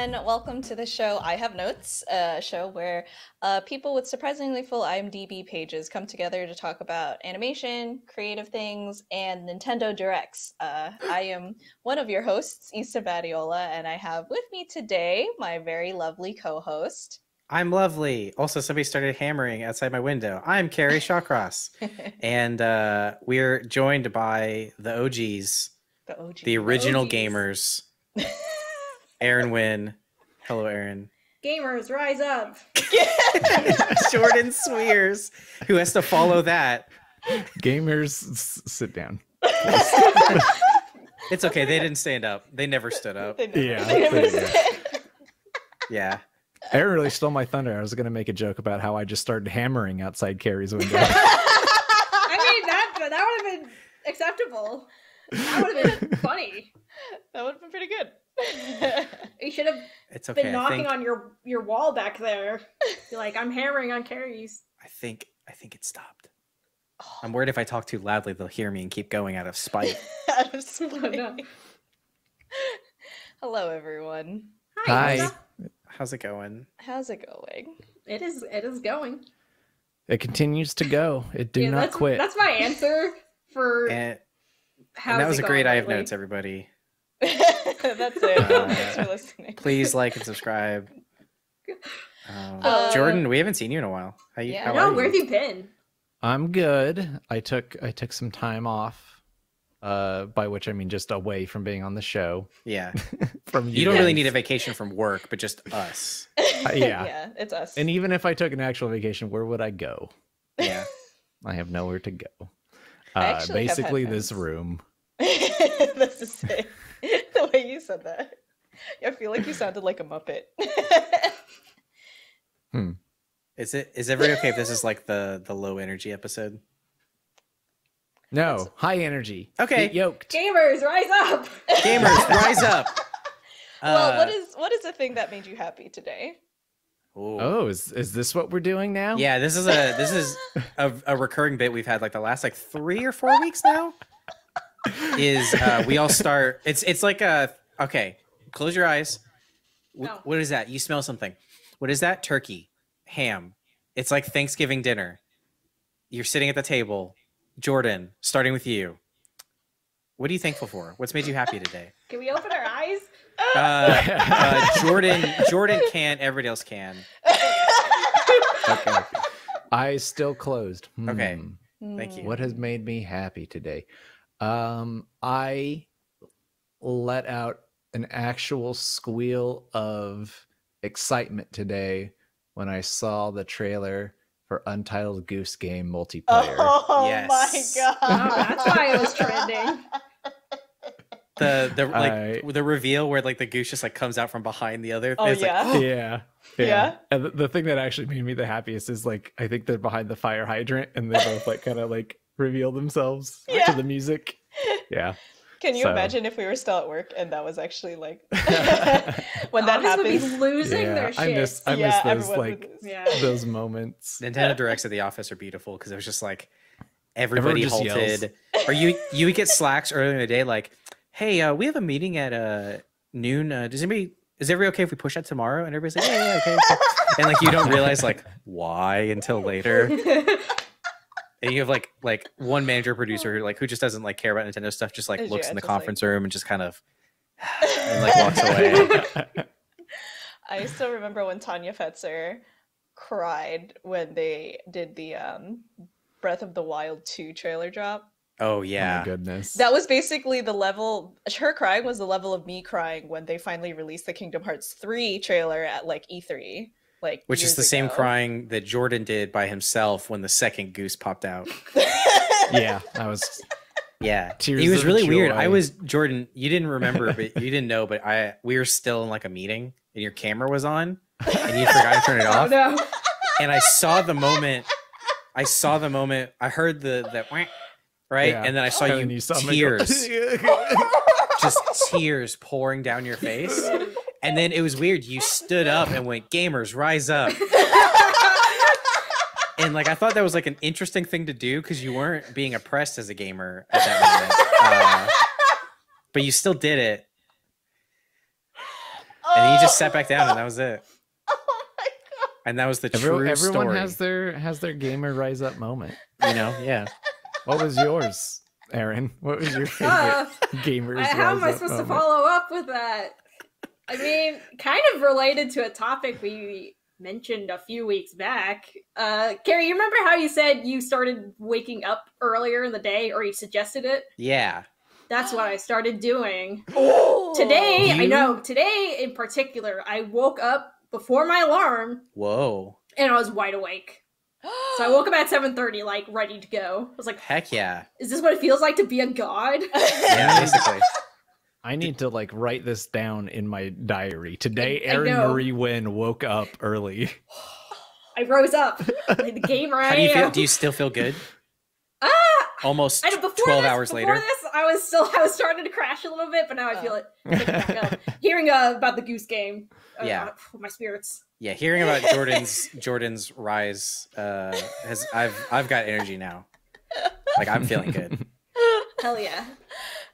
everyone. Welcome to the show I Have Notes, a show where people with surprisingly full IMDb pages come together to talk about animation, creative things, and Nintendo Directs. I am one of your hosts, Yssa Badiola, and I have with me today my very lovely co-host. I'm lovely. Also, somebody started hammering outside my window. I'm Kerry Shawcross, and we're joined by the OGs, the original gamers. Erin Winn. Hello, Erin. Gamers, rise up. Jordan Swears, who has to follow that. Gamers, sit down. It's okay. They didn't stand up. They never stood up. Yeah. Erin really stole my thunder. I was going to make a joke about how I just started hammering outside Carrie's window. I mean, that would have been acceptable. That would have been funny. That would have been pretty good. You should have been knocking on your wall back there. You're like, I'm hammering on Carrie's. I think it stopped. Oh. I'm worried if I talk too loudly, they'll hear me and keep going out of spite. Out of spite. Oh, no. Hello, everyone. Hi. Hi. How's it going? How's it going? It is going. It continues to go. It do not quit. That's my answer for. And that was a great I Have Notes, everybody. That's it. Thanks for listening. Please like and subscribe. Jordan, we haven't seen you in a while. How are you? Where have you been? I'm good. I took some time off, by which I mean just away from being on the show. Yeah. From you don't really need a vacation from work, but just us. Yeah, it's us. And even if I took an actual vacation, where would I go? Yeah. I have nowhere to go. Basically this room. That's the same. The way you said that, I feel like you sounded like a Muppet. Is everybody okay if this is like the low energy episode? No, high energy. Okay, get yoked. Gamers, rise up. Gamers, rise up. Well, what is the thing that made you happy today? Ooh. Oh, is this what we're doing now? Yeah, this is a recurring bit we've had like the last like 3 or 4 weeks now. Is we all start. It's like a okay. Close your eyes. No. What is that? You smell something. What is that? Turkey, ham. It's like Thanksgiving dinner. You're sitting at the table. Jordan, starting with you. What are you thankful for? What's made you happy today? Can we open our eyes? Jordan can't. Everybody else can. Okay. Eyes still closed. Okay. Thank you. What has made me happy today? I let out an actual squeal of excitement today when I saw the trailer for Untitled Goose Game multiplayer. Oh yes. My god! That's why it was trending. The reveal where like the goose just like comes out from behind the other. Yeah. And the thing that actually made me the happiest is like I think they're behind the fire hydrant and they both like kind of like reveal themselves to the music. Yeah. Can you imagine if we were still at work and that was actually like when that happens? Would be losing their shit. I miss those like those moments. Nintendo Directs at the office are beautiful because it was just like everybody just halted. Yells. Or you would get slacks earlier in the day like, hey, we have a meeting at noon. Is everybody okay if we push that tomorrow? And everybody's like, yeah, okay. And like you don't realize like why until later. And you have like one manager producer who just doesn't like care about Nintendo stuff, just like looks in the conference room and just kind of and like walks away. I still remember when Tanya Fetzer cried when they did the Breath of the Wild 2 trailer drop. Oh yeah. Oh my goodness. That was basically the level, her crying was the level of me crying when they finally released the Kingdom Hearts 3 trailer at like E3. Like which is the same crying that Jordan did by himself when the second goose popped out. Tears. It was really weird. I was Jordan. You didn't remember, but you didn't know. But we were still in like a meeting, and your camera was on, and you forgot to turn it off. Oh, no. And I saw the moment. I heard that whack, right, and then I saw you tears, just tears pouring down your face. And then it was weird. You stood up and went, gamers, rise up. And like, I thought that was like an interesting thing to do because you weren't being oppressed as a gamer at that moment. But you still did it. And he just sat back down, and that was it. Oh my god! And that was the true story. Everyone has their gamer rise up moment, you know? Yeah. What was yours, Erin? What was your favorite gamer rise up moment? How am I supposed to follow up with that? I mean, kind of related to a topic we mentioned a few weeks back. Kerry, you remember how you said you started waking up earlier in the day, or you suggested it? Yeah. That's what I started doing. Oh, today, I know, today in particular, I woke up before my alarm. Whoa. And I was wide awake. So I woke up at 7:30, like, ready to go. I was like, heck yeah. Is this what it feels like to be a god? Yeah, basically. I need to, like, write this down in my diary. Today, Erin Marie Winn woke up early. I rose up. Like the gamer I am. How do you feel? Do you still feel good? Almost 12 hours later. Before this, I was starting to crash a little bit, but now I feel it back up. Hearing about the Goose Game. Yeah. My spirits. Yeah, hearing about Jordan's rise has I've got energy now. Like, I'm feeling good. Hell yeah.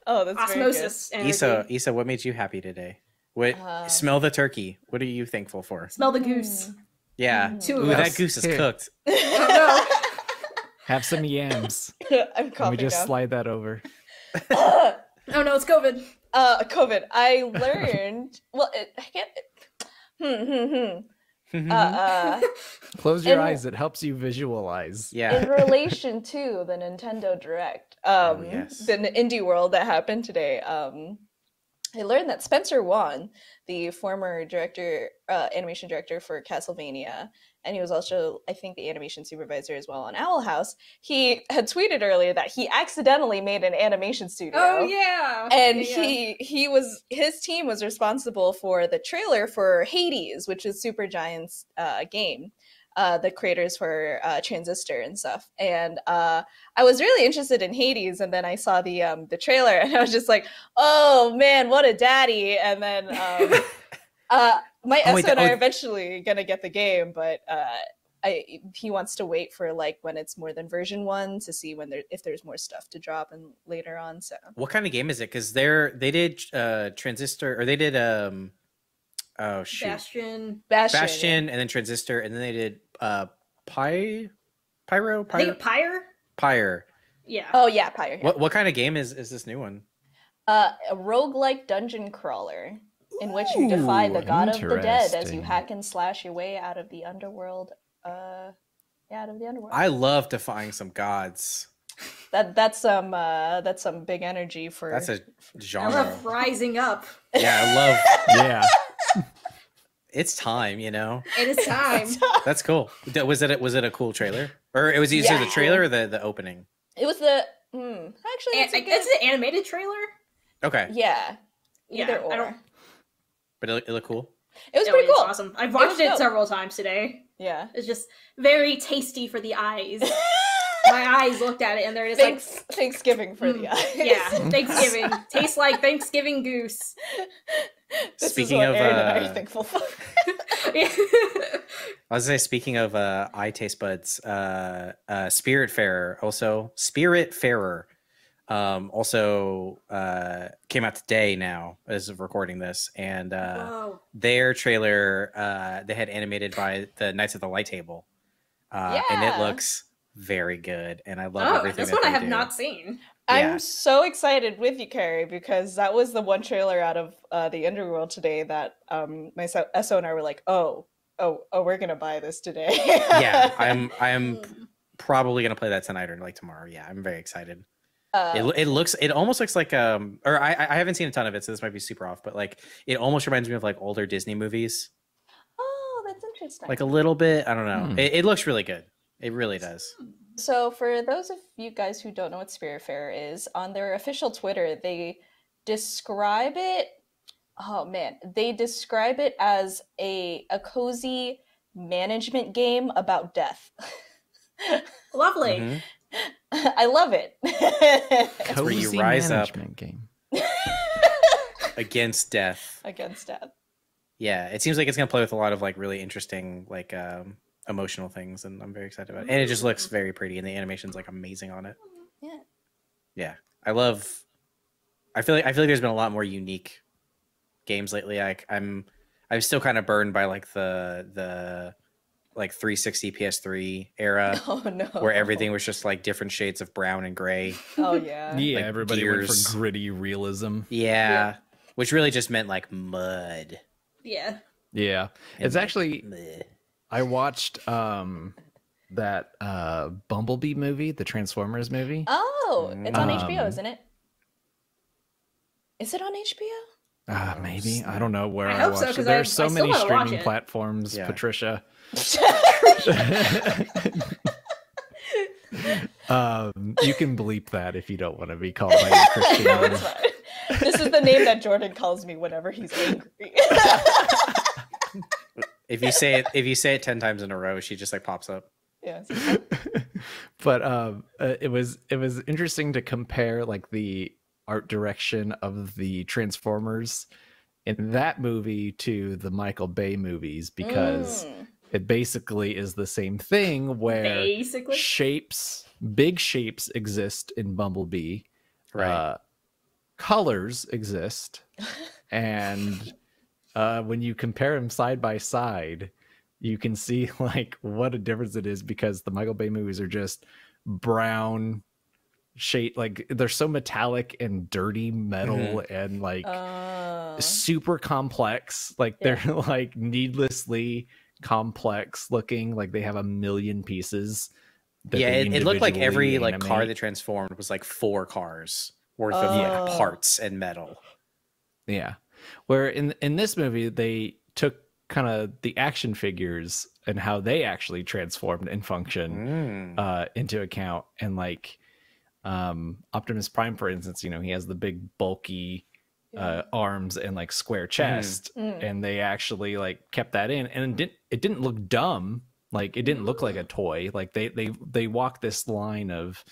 Oh, that's osmosis. Yssa, what made you happy today? What smell the turkey? What are you thankful for? Smell the goose. Yeah, Ooh, that goose is cooked. Oh, no. Have some yams. I'm coughing. Can we just slide that over? Oh no, it's COVID. COVID. I learned. Well, I can't. Close your eyes. It helps you visualize. Yeah. In relation to the Nintendo Direct, the indie world that happened today, I learned that Spencer Wong, the former director, animation director for Castlevania, and he was also, I think, the animation supervisor as well on Owl House. He had tweeted earlier that he accidentally made an animation studio. Oh yeah! And his team was responsible for the trailer for Hades, which is Supergiant's game. The creators for Transistor and stuff. And I was really interested in Hades, and then I saw the trailer, and I was just like, oh man, what a daddy. And then my Yssa and I are eventually gonna get the game, but he wants to wait for, like, when it's more than version 1 to see when if there's more stuff to drop and later on. So what kind of game is it? Because they did Transistor, or they did oh shoot, Bastion, and then Transistor, and then they did Pyre. Yeah. Oh yeah, Pyre. What kind of game is this new one? A roguelike dungeon crawler in which you defy the god of the dead as you hack and slash your way out of the underworld. I love defying some gods. That's some big energy for. That's a genre. I love rising up. Yeah, I love. Yeah. It's time, you know. It is time. That's cool. Was it a cool trailer, or it was either the trailer or the opening? It was the actually it's an animated trailer. Okay. Yeah. Either or. But it looked cool. It was pretty cool. Awesome. I've watched it several times today. Yeah. It's just very tasty for the eyes. My eyes looked at it, and there it is. Like Thanksgiving for the eyes. Yeah, Thanksgiving. Tastes like Thanksgiving goose. This speaking is what of Erin and I are thankful for. I was gonna say, speaking of eye taste buds, Spiritfarer also came out today now as of recording this, and their trailer they had animated by the Knights of the Light Table, and it looks very good, and I love everything. This one I have not seen. Yeah. I'm so excited with you, Kerry, because that was the one trailer out of the Underworld today that my Yssa and I were like, oh, we're gonna buy this today. Yeah, I am probably gonna play that tonight or like tomorrow. Yeah, I'm very excited. It almost looks like or I haven't seen a ton of it, so this might be super off, but like it almost reminds me of like older Disney movies. Oh, that's interesting. Like a little bit, I don't know. It looks really good. It really does. So for those of you guys who don't know what Spiritfarer is, on their official Twitter, they describe it, as a cozy management game about death. Lovely. I love it. That's where you rise up game. Against death. Against death. Yeah, it seems like it's going to play with a lot of like really interesting like emotional things, and I'm very excited about it, and it just looks very pretty, and the animation's like amazing on it. Yeah I feel like there's been a lot more unique games lately. Like I'm I was still kind of burned by like the 360 PS3 era, where everything was just like different shades of brown and gray. Oh yeah, yeah. Like everybody went for gritty realism. Yeah, yeah, which really just meant like mud. Yeah. Yeah, and it's like, actually. Bleh. I watched that Bumblebee movie, the Transformers movie. Oh, it's on HBO, isn't it? Is it on HBO? Maybe. I don't know where I watched so, it. There are so many streaming platforms, yeah. Patricia. You can bleep that if you don't want to be called by your Christian name. No, it's fine. This is the name that Jordan calls me whenever he's angry. If you say it 10 times in a row, she just like pops up. Yes. But it was interesting to compare like the art direction of the Transformers in that movie to the Michael Bay movies, because it basically is the same thing where big shapes exist in Bumblebee, right? Colors exist, and when you compare them side by side, you can see like what a difference it is, because the Michael Bay movies are just brown shade, like they're so metallic and dirty metal, and like super complex, like they're like needlessly complex looking, like they have a million pieces. Yeah, it looked like every like car that transformed was like 4 cars worth of like parts and metal. Yeah. Where in this movie, they took kind of the action figures and how they actually transformed and function into account. And like Optimus Prime, for instance, you know, he has the big bulky arms and like square chest, and they actually like kept that in, and it didn't look dumb. Like it didn't look like a toy. Like they walked this line of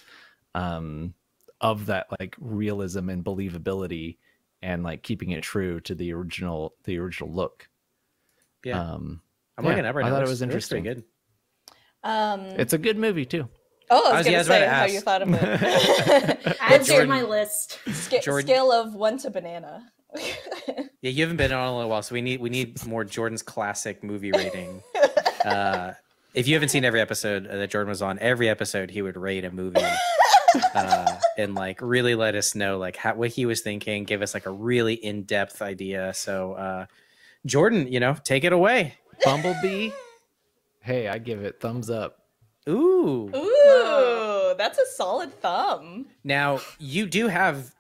that like realism and believability, and like keeping it true to the original look. Yeah. I'm looking up right now. I thought it was interesting. It was pretty good. It's a good movie too. Oh, I was going to say how you thought of it. Add to my list. Scale of 1 to banana. Yeah, you haven't been on a little while, so we need more Jordan's classic movie rating. If you haven't seen every episode that Jordan was on, every episode he would rate a movie. And like really let us know like what he was thinking, give us like a really in-depth idea. So Jordan, you know, take it away. Bumblebee. Hey, I give it thumbs up. Ooh. Ooh, that's a solid thumb. Now you do have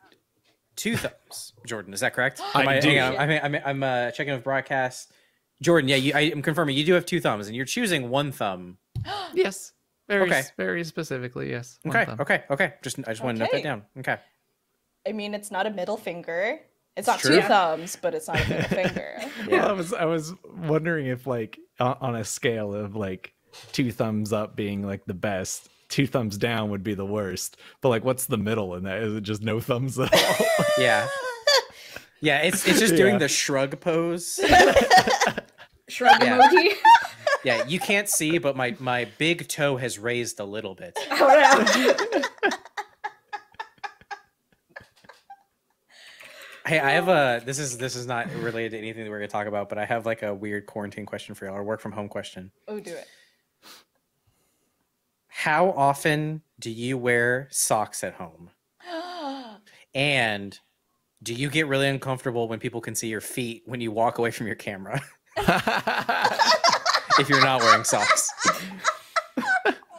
2 thumbs, Jordan, is that correct? I'm checking with broadcast. Jordan, yeah, I'm confirming you do have 2 thumbs, and you're choosing 1 thumb. Yes. Very specifically, yes. Okay. I just want to note that down. Okay. I mean, it's not a middle finger. It's not 2 thumbs, but it's not a middle finger. Yeah. Well, I was wondering if like on a scale of like 2 thumbs up being like the best, 2 thumbs down would be the worst. But like, what's the middle in that? Is it just no thumbs at all? Yeah. Yeah, it's just doing the shrug pose. Shrug emoji. Yeah, you can't see, but my big toe has raised a little bit. Oh, no. Hey, I have a this is not related to anything that we're gonna talk about, but I have like a weird quarantine question for y'all, or work from home question. Oh, do it. How often do you wear socks at home? And do you get really uncomfortable when people can see your feet when you walk away from your camera? If you're not wearing socks.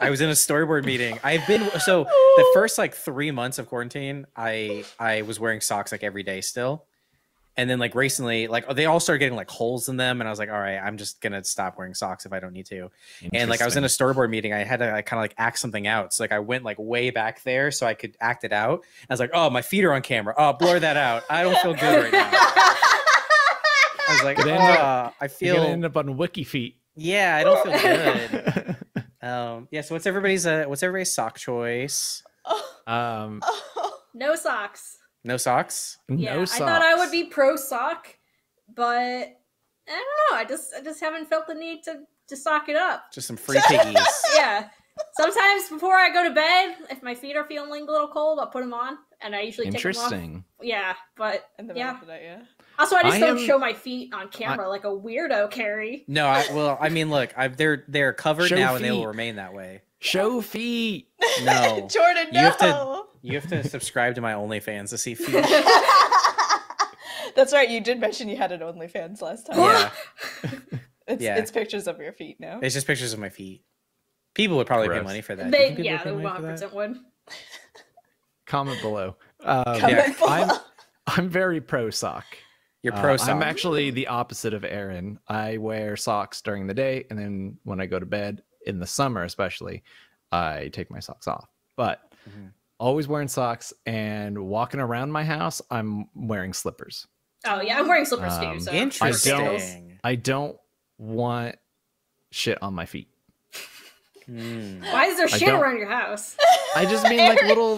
I was in a storyboard meeting. The first like 3 months of quarantine, I was wearing socks like every day still. And then like recently, like they all started getting like holes in them. And I was like, all right, I'm just going to stop wearing socks if I don't need to. And like, I was in a storyboard meeting. I had to kind of like act something out. So like, I went like way back there so I could act it out. I was like, oh, my feet are on camera. Oh, blur that out. I don't feel good right now. I was like, I feel. You're going to end up on WikiFeet. Yeah, I don't feel good. Yeah, so what's everybody's sock choice? No socks. No socks? Yeah, no socks. I thought I would be pro sock, but I don't know. I just haven't felt the need to sock it up. Just some free piggies. Yeah. Sometimes before I go to bed, if my feet are feeling a little cold, I'll put them on, and I usually take them off. Interesting. Yeah, but in the middle of the night, yeah. Also, I just don't show my feet on camera like a weirdo, Carrie. No, I mean, look, they're covered now and they will remain that way. Show feet. No. Jordan, no. You have to subscribe to my OnlyFans to see feet. That's right. You did mention you had an OnlyFans last time. Yeah. It's pictures of your feet now. It's just pictures of my feet. People would probably pay money for that. They 100% would. Comment below. Comment below. I'm very pro sock. You're pro sock. I'm actually the opposite of Erin. I wear socks during the day, and then when I go to bed in the summer, especially, I take my socks off. But always wearing socks, and walking around my house, I'm wearing slippers. Oh yeah, I'm wearing slippers too. So. Interesting. I don't want shit on my feet. Why is there shit around your house? I just mean like little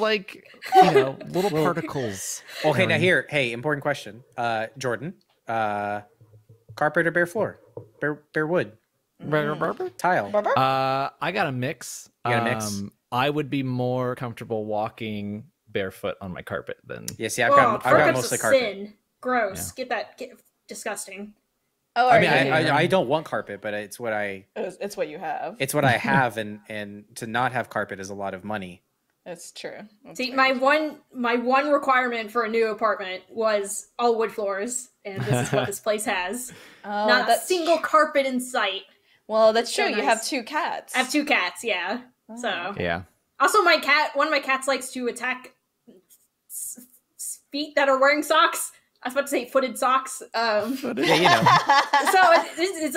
particles. Okay, now hey, important question, Jordan. Carpet or bare floor? Bare wood? Tile? I got a mix. You got a mix? I would be more comfortable walking barefoot on my carpet than... Yeah, see, I've got mostly carpet. Sin. Gross. Yeah. Get disgusting. Oh, I mean, I don't want carpet, but it's what I... It's what you have. It's what I have, and to not have carpet is a lot of money. That's true. That's see, my one requirement for a new apartment was all wood floors, and this is what this place has. Oh, not a single carpet in sight. Well, that's true. So nice. You have two cats. I have two cats, yeah. Oh. So yeah. Also, one of my cats likes to attack feet that are wearing socks. I was about to say footed socks. Yeah, you know. So it's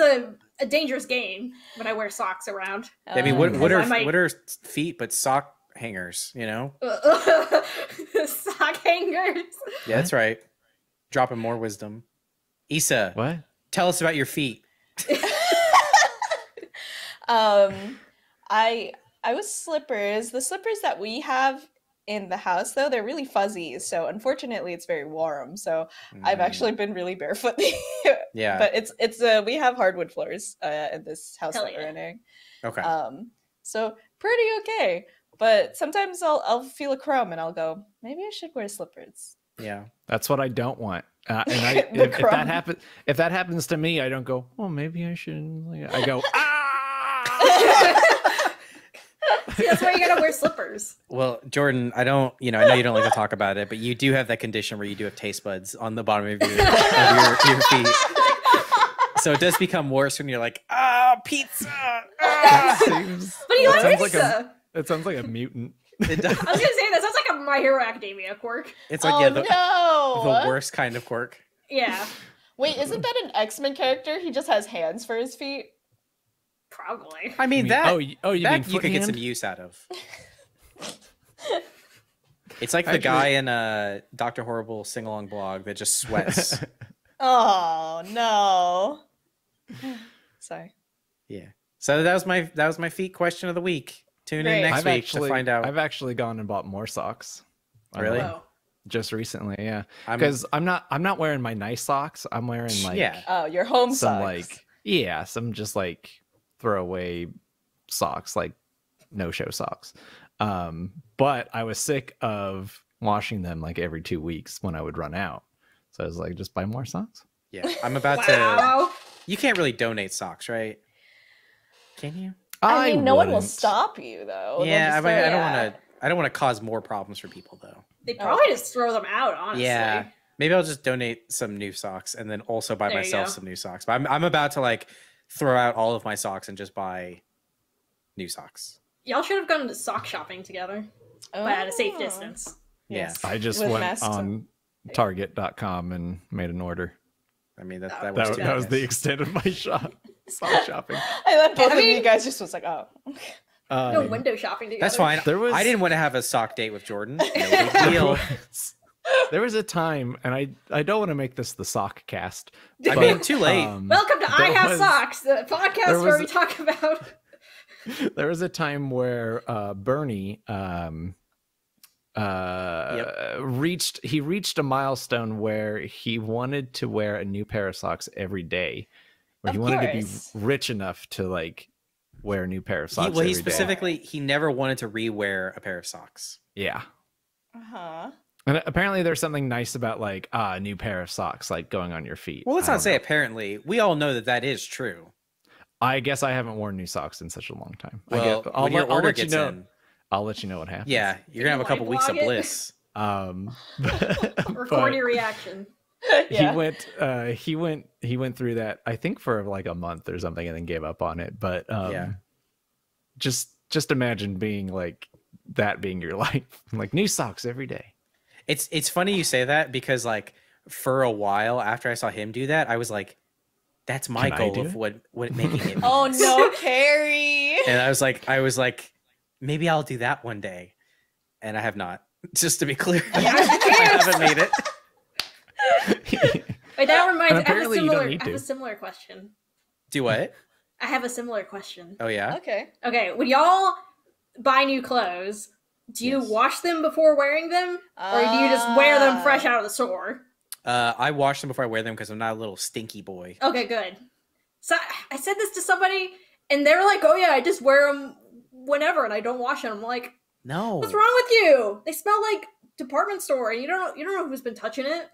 a dangerous game when I wear socks around. I mean, what are feet but sock hangers? You know, sock hangers. Yeah, that's right. Dropping more wisdom. Yssa, what? Tell us about your feet. I was slippers. The slippers that we have in the house, though, they're really fuzzy, so unfortunately it's very warm, so I've actually been really barefoot. Yeah, but it's we have hardwood floors in this house that we're in. Okay. So pretty okay, but sometimes I'll feel a crumb and I'll go, maybe I should wear slippers. Yeah, that's what I don't want. And I if that happens to me, I don't go, well, maybe I shouldn't. I go, ah. See, that's why you gotta wear slippers. Well, Jordan, I know you don't like to talk about it, but you do have that condition where you do have taste buds on the bottom of your feet. So it does become worse when you're like, ah, pizza. Ah. But you like pizza. That sounds like a mutant. It does. I was gonna say, that sounds like a My Hero Academia quirk. It's like, the worst kind of quirk. Yeah. Wait, isn't that an X-Men character? He just has hands for his feet. Probably. I mean, you could get some use out of. It's like the guy in a Dr. Horrible sing-along blog that just sweats. Oh no. Sorry. Yeah. So that was my feet question of the week. Tune in next week to find out. I've actually gone and bought more socks. Really? Oh. Just recently, yeah. Because I'm not wearing my nice socks. I'm wearing like your home socks. Some just like throwaway socks, like no-show socks. But I was sick of washing them like every 2 weeks when I would run out. So I was like, just buy more socks. Yeah, I'm about to... You can't really donate socks, right? Can you? I mean, no one will stop you, though. Yeah, I don't want to cause more problems for people, though. They probably just throw them out, honestly. Yeah, maybe I'll just donate some new socks and then also buy myself some new socks. But I'm about to like... throw out all of my socks and just buy new socks. Y'all should have gone to sock shopping together, but at a safe distance. Yes. Yeah. I just went on Target.com and made an order. I mean, that was the extent of my sock shopping. I love both of you guys. Just was like, oh. No window shopping together. That's fine. I didn't want to have a sock date with Jordan. No big deal. There was a time, and I don't want to make this the sock cast. But, I mean, too late. Welcome to I Have Socks, the podcast where we talk about... There was a time where Bernie reached a milestone where he wanted to wear a new pair of socks every day. Where he wanted to be rich enough to like wear a new pair of socks every day. He never wanted to re-wear a pair of socks. Yeah. Uh-huh. And apparently there's something nice about like a new pair of socks like going on your feet. Well, let's not say apparently. We all know that that is true. I guess I haven't worn new socks in such a long time. Well, I'll let you know. I'll let you know what happens. Yeah, you're gonna have a couple weeks of bliss. Record your reaction. Yeah. He went through that I think for like a month or something and then gave up on it. But yeah, just imagine being like that being your life, like new socks every day. It's funny you say that because like for a while after I saw him do that, I was like, that's my goal of what making it means. Oh no, Kerry. And I was like, maybe I'll do that one day. And I have not. Just to be clear. Yeah, I haven't made it. Wait, that reminds me, I have a similar question. Do what? I have a similar question. Oh yeah? Okay. Okay. When y'all buy new clothes, do you wash them before wearing them? Or do you just wear them fresh out of the store? I wash them before I wear them because I'm not a little stinky boy. Okay, good. So I said this to somebody and they were like, oh yeah, I just wear them whenever and I don't wash them. I'm like, no. What's wrong with you? They smell like department store. You don't know who's been touching it.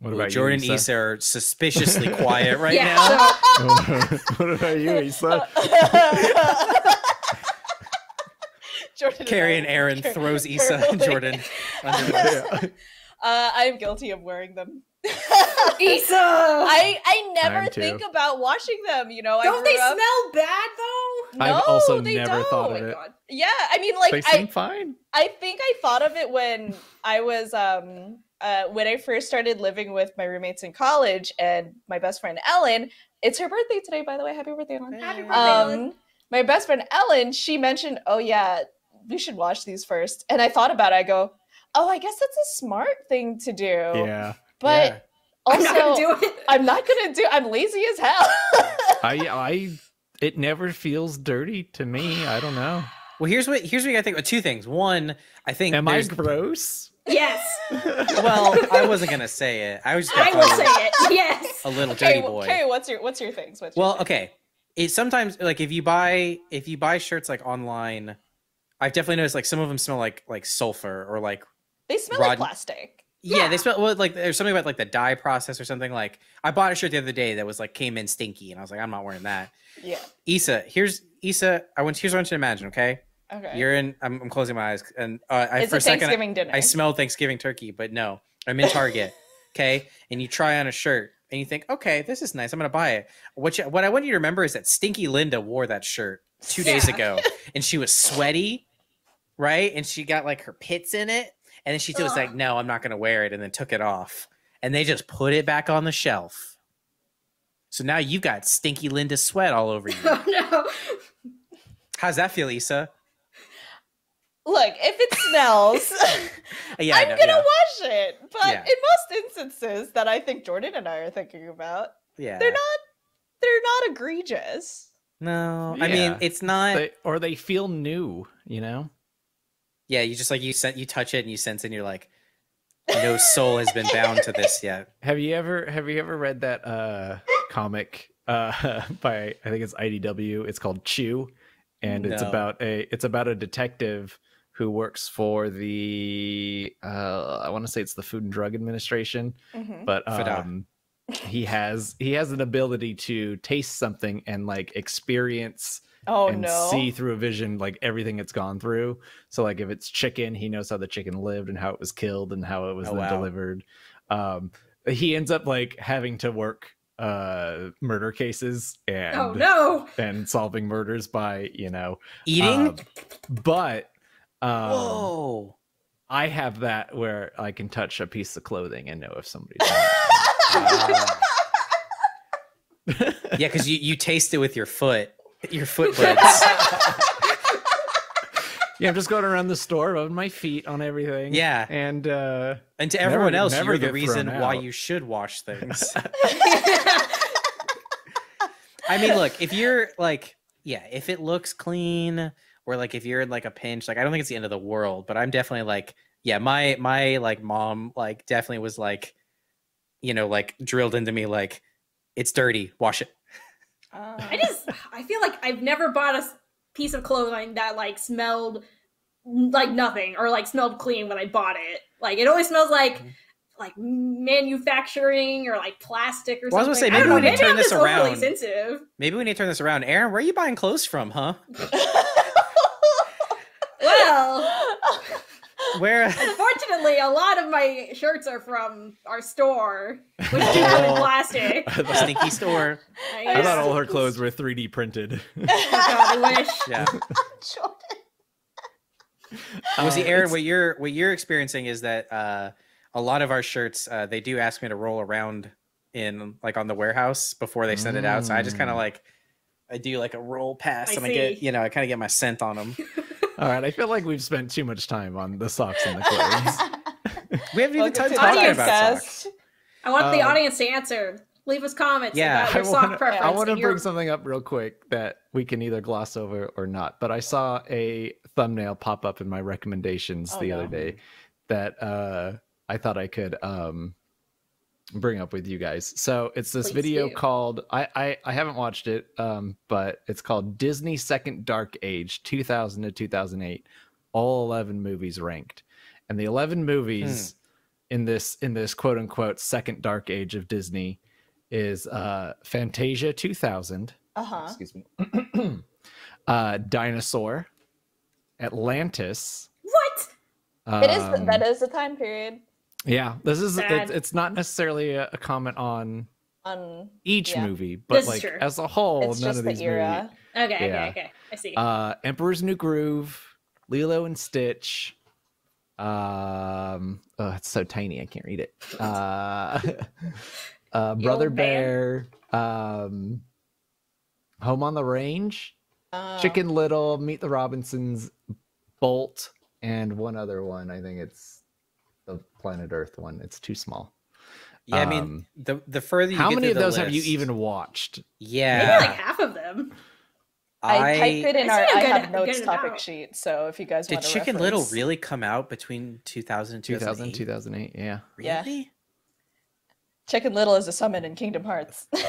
What about Jordan and Yssa are suspiciously quiet right now. What about you, Yssa? Kerry and Erin throws Yssa and Jordan under the I'm guilty of wearing them. Yssa! I never think about washing them, you know. Don't they smell bad, though? No, I've also never thought of it. Yeah, I mean, like... They seem fine. I think I thought of it when I was... when I first started living with my roommates in college and my best friend Ellen, it's her birthday today, by the way. Happy birthday, Ellen. Happy birthday, Ellen. My best friend Ellen, she mentioned, oh yeah, we should wash these first. And I thought about it. I go, oh, I guess that's a smart thing to do. Yeah. But also, I'm not going to do it. I'm lazy as hell. It never feels dirty to me. I don't know. Well, here's what you got to think about. Two things. One, I think. Am I gross? Yes. Well, I wasn't gonna say it. I will say it. Yes. A little dirty boy. Okay, what's your things? Well, okay. It sometimes like if you buy shirts like online, I've definitely noticed like some of them smell like sulfur or like they smell like plastic. Yeah, they smell like there's something about like the dye process or something. Like I bought a shirt the other day that was like came in stinky, and I was like, I'm not wearing that. Yeah. Yssa, here's what I want you to imagine, okay? Okay. You're in. I'm closing my eyes, and for a second, I smell Thanksgiving turkey, but no, I'm in Target. Okay, and you try on a shirt, and you think, okay, this is nice. I'm gonna buy it. What I want you to remember is that Stinky Linda wore that shirt 2 days ago, and she was sweaty, right? And she got like her pits in it, and then she was like, no, I'm not gonna wear it, and then took it off, and they just put it back on the shelf. So now you've got Stinky Linda sweat all over you. Oh no! How's that feel, Yssa? Look, if it smells, I'm gonna wash it. But in most instances that I think Jordan and I are thinking about, they're not egregious. No, I mean it's not. They feel new, you know. Yeah, you just like you touch it and you sense and you're like, no soul has been bound to this yet. Have you ever read that comic by I think it's IDW? It's called Chew, and it's about a detective who works for the I want to say it's the Food and Drug Administration, but he has an ability to taste something and like experience see through a vision like everything it's gone through. So like if it's chicken, he knows how the chicken lived and how it was killed and how it was delivered. He ends up like having to work murder cases and solving murders by eating, but I have that where I can touch a piece of clothing and know if somebody's yeah, because you taste it with your footprints. Yeah, I'm just going around the store, rubbing my feet on everything. Yeah, and to everyone else, you're the reason why you should wash things. I mean, look, if you're like, if it looks clean, or like if you're in like a pinch, like I don't think it's the end of the world, but I'm definitely like, my like mom like definitely was like, like drilled into me like, it's dirty, wash it. I feel like I've never bought a piece of clothing that like smelled like nothing or like smelled clean when I bought it. Like it always smells like manufacturing or like plastic or something. I was gonna say maybe we need to turn this around. Sensitive. Maybe we need to turn this around. Erin, where are you buying clothes from, huh? Well, where? Unfortunately, a lot of my shirts are from our store, which is in plastic. The stinky store. I thought all her clothes were 3D printed. Oh, God, I wish. Yeah. See, Erin, what you're experiencing is that a lot of our shirts, they do ask me to roll around in like on the warehouse before they send it out. So I just kind of like, I do like a roll pass and I get, you know, I kind of get my scent on them. All right, I feel like we've spent too much time on the socks and the clothes. We haven't even talked about socks. I want the audience to answer. Leave us comments about your sock preference. I want to bring something up real quick that we can either gloss over or not. But I saw a thumbnail pop up in my recommendations the other day that I thought I could bring up with you guys. So it's this video called, I haven't watched it, but it's called Disney Second Dark Age 2000 to 2008, all 11 movies ranked. And the 11 movies in this quote unquote second dark age of Disney is Fantasia 2000, excuse me, Dinosaur, Atlantis. What? That is the time period. Yeah, this is it's not necessarily a comment on each movie, but this like as a whole, it's none just of these the era. Movies. Okay, yeah. okay, I see. Emperor's New Groove, Lilo and Stitch. Oh, it's so tiny, I can't read it. Brother Bear, Home on the Range, Chicken Little, Meet the Robinsons, Bolt, and one other one. I think it's the Planet Earth one. It's too small. Yeah, I mean, the further you get through the list. How many of those have you even watched? Yeah. Maybe like half of them. I typed it in our I Have Notes topic sheet, so if you guys want to reference. Did Chicken Little really come out between 2000 and 2008? 2008, yeah. Really? Yeah. Chicken Little is a summon in Kingdom Hearts. Is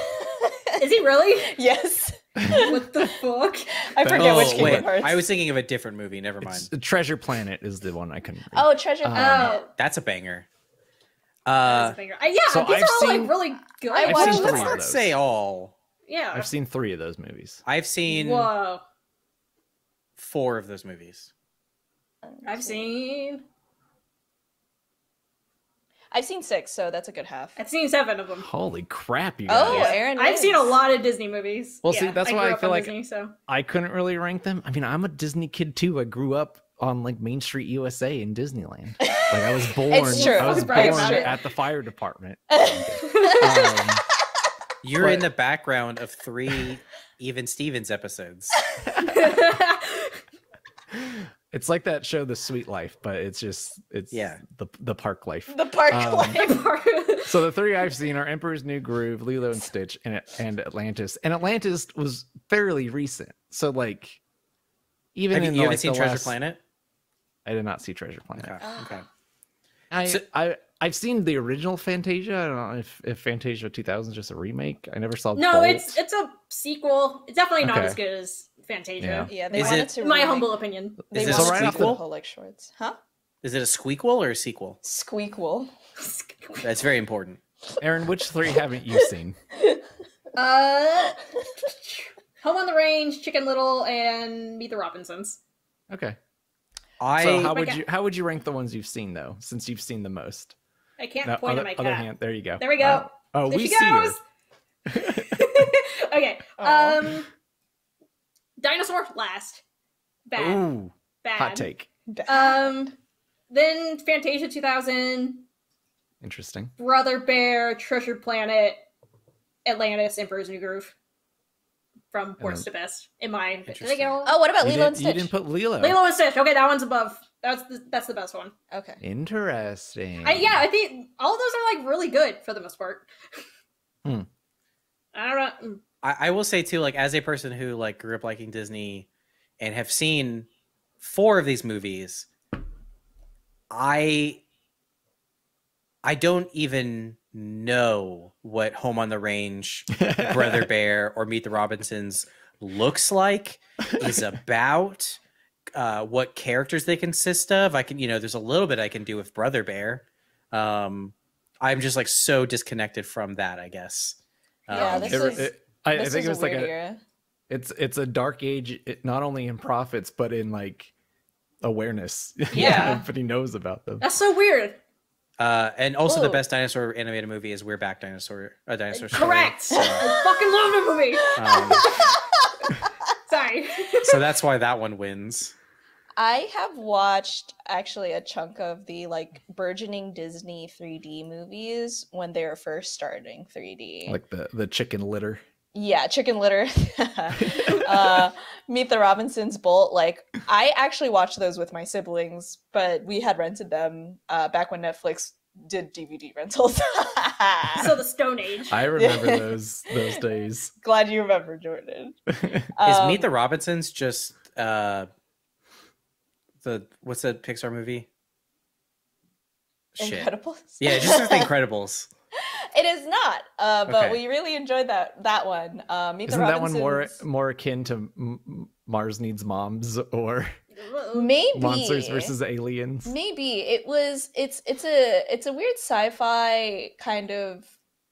he really? Yes. What the fuck? I forget which Kingdom Hearts. I was thinking of a different movie. Never mind. Treasure Planet is the one I couldn't read. Oh, Treasure Planet. That's a banger. That is a banger. Yeah, so these are all like really good. Let's not say all. Yeah. I've seen 3 of those movies. I've seen 4 of those movies. I've seen 6, so that's a good half. I've seen 7 of them. Holy crap, you guys. Oh, Erin I've seen a lot of Disney movies. Well, see, that's why I feel like Disney, I couldn't really rank them. I mean, I'm a Disney kid, too. I grew up on, like, Main Street USA in Disneyland. Like, I was born, at the fire department. You're in the background of 3 Even Stevens episodes. It's like that show, The Suite Life, but it's the park life. The park life. So the 3 I've seen are Emperor's New Groove, Lilo and Stitch, and Atlantis. And Atlantis was fairly recent. So like, even you haven't seen Treasure Planet? I did not see Treasure Planet. Okay. I've seen the original Fantasia. I don't know if Fantasia 2000 is just a remake. I never saw. No, Bolt. It's a sequel. It's definitely not as good as Fantasia. Yeah, they wanted to. My humble opinion. Is this a sequel? Like shorts, huh? Is it a squeakquel or a sequel? Squeakquel. That's very important. Erin, which 3 haven't you seen? Home on the Range, Chicken Little, and Meet the Robinsons. Okay. How would you rank the ones you've seen though, since you've seen the most? I can't point at my cat. Other hand, there you go. There we go. There we see you. Okay. Dinosaur last. Bad. Ooh, bad. Hot take. Then Fantasia 2000. Interesting. Brother Bear, Treasure Planet, Atlantis, Emperor's New Groove. From worst to best, in my opinion. Oh, what about Lilo and Stitch? You didn't put Lilo. Lilo and Stitch. Okay, that one's above. That's the best one. Okay. Interesting. I think all of those are like really good for the most part. I don't know. I will say too, like as a person who like grew up liking Disney, and have seen 4 of these movies, I don't even know what Home on the Range, Brother Bear, or Meet the Robinsons looks like, is about, what characters they consist of. I can, you know, there's a little bit I can do with Brother Bear. I'm just like so disconnected from that, I guess. Yeah, I think it was like a, it's a dark age, not only in profits, but in like awareness. Yeah. Nobody knows about them. That's so weird. And also the best dinosaur animated movie is We're Back Dinosaur Story. Correct. So. I fucking love the movie. Sorry. So that's why that one wins. I have watched actually a chunk of the like burgeoning Disney 3D movies when they were first starting 3D. Like the Chicken Litter. Yeah, Chicken Litter. Meet the Robinsons, Bolt. Like I actually watched those with my siblings, but we had rented them back when Netflix did DVD rentals. So the Stone Age. I remember those days. Glad you remember, Jordan. Is Meet the Robinsons just what's that Pixar movie? Incredibles. Shit. Yeah, just the Incredibles. It is not, but we really enjoyed that one. Meet the Robinsons. That one more akin to Mars Needs Moms or maybe Monsters versus Aliens? Maybe it was. It's a weird sci-fi kind of.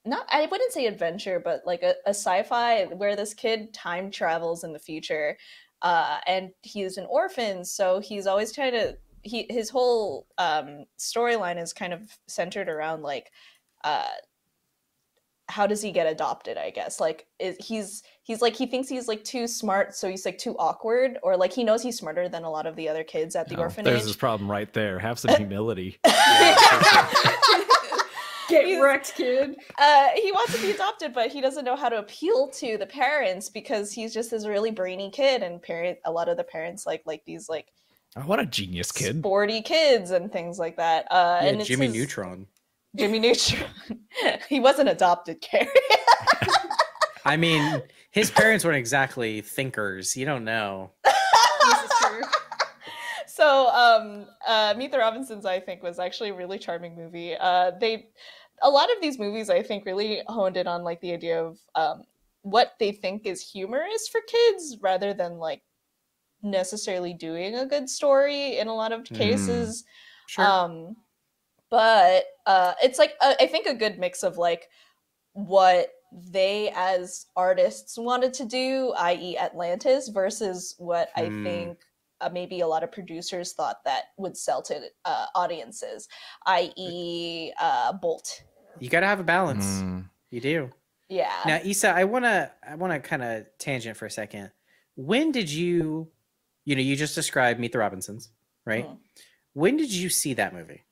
Not, I wouldn't say adventure, but like a sci-fi where this kid time travels in the future, and he's an orphan, so he's always trying to. His whole storyline is kind of centered around like. How does he get adopted, I guess? Like he's like, he thinks he's like too smart, so he's like too awkward, or like he knows he's smarter than a lot of the other kids at the orphanage. There's his problem right there. Have some humility. Get wrecked, kid. He wants to be adopted, but he doesn't know how to appeal to the parents because he's just this really brainy kid, and a lot of the parents like these like, oh, what a genius kid, sporty kids and things like that. Yeah, and it's Jimmy Neutron. He was an adopted Carrie. I mean, his parents weren't exactly thinkers. You don't know. This is true. So, Meet the Robinsons, I think, was actually a really charming movie. A lot of these movies, I think, really honed in on like the idea of what they think is humorous for kids, rather than like necessarily doing a good story in a lot of cases. Sure. But it's like, I think a good mix of like what they as artists wanted to do, i.e. Atlantis, versus what I think maybe a lot of producers thought that would sell to audiences, i.e. Bolt. You got to have a balance. You do. Yeah. Now, Yssa, I wanna kind of tangent for a second. When did you just described Meet the Robinsons, right? When did you see that movie?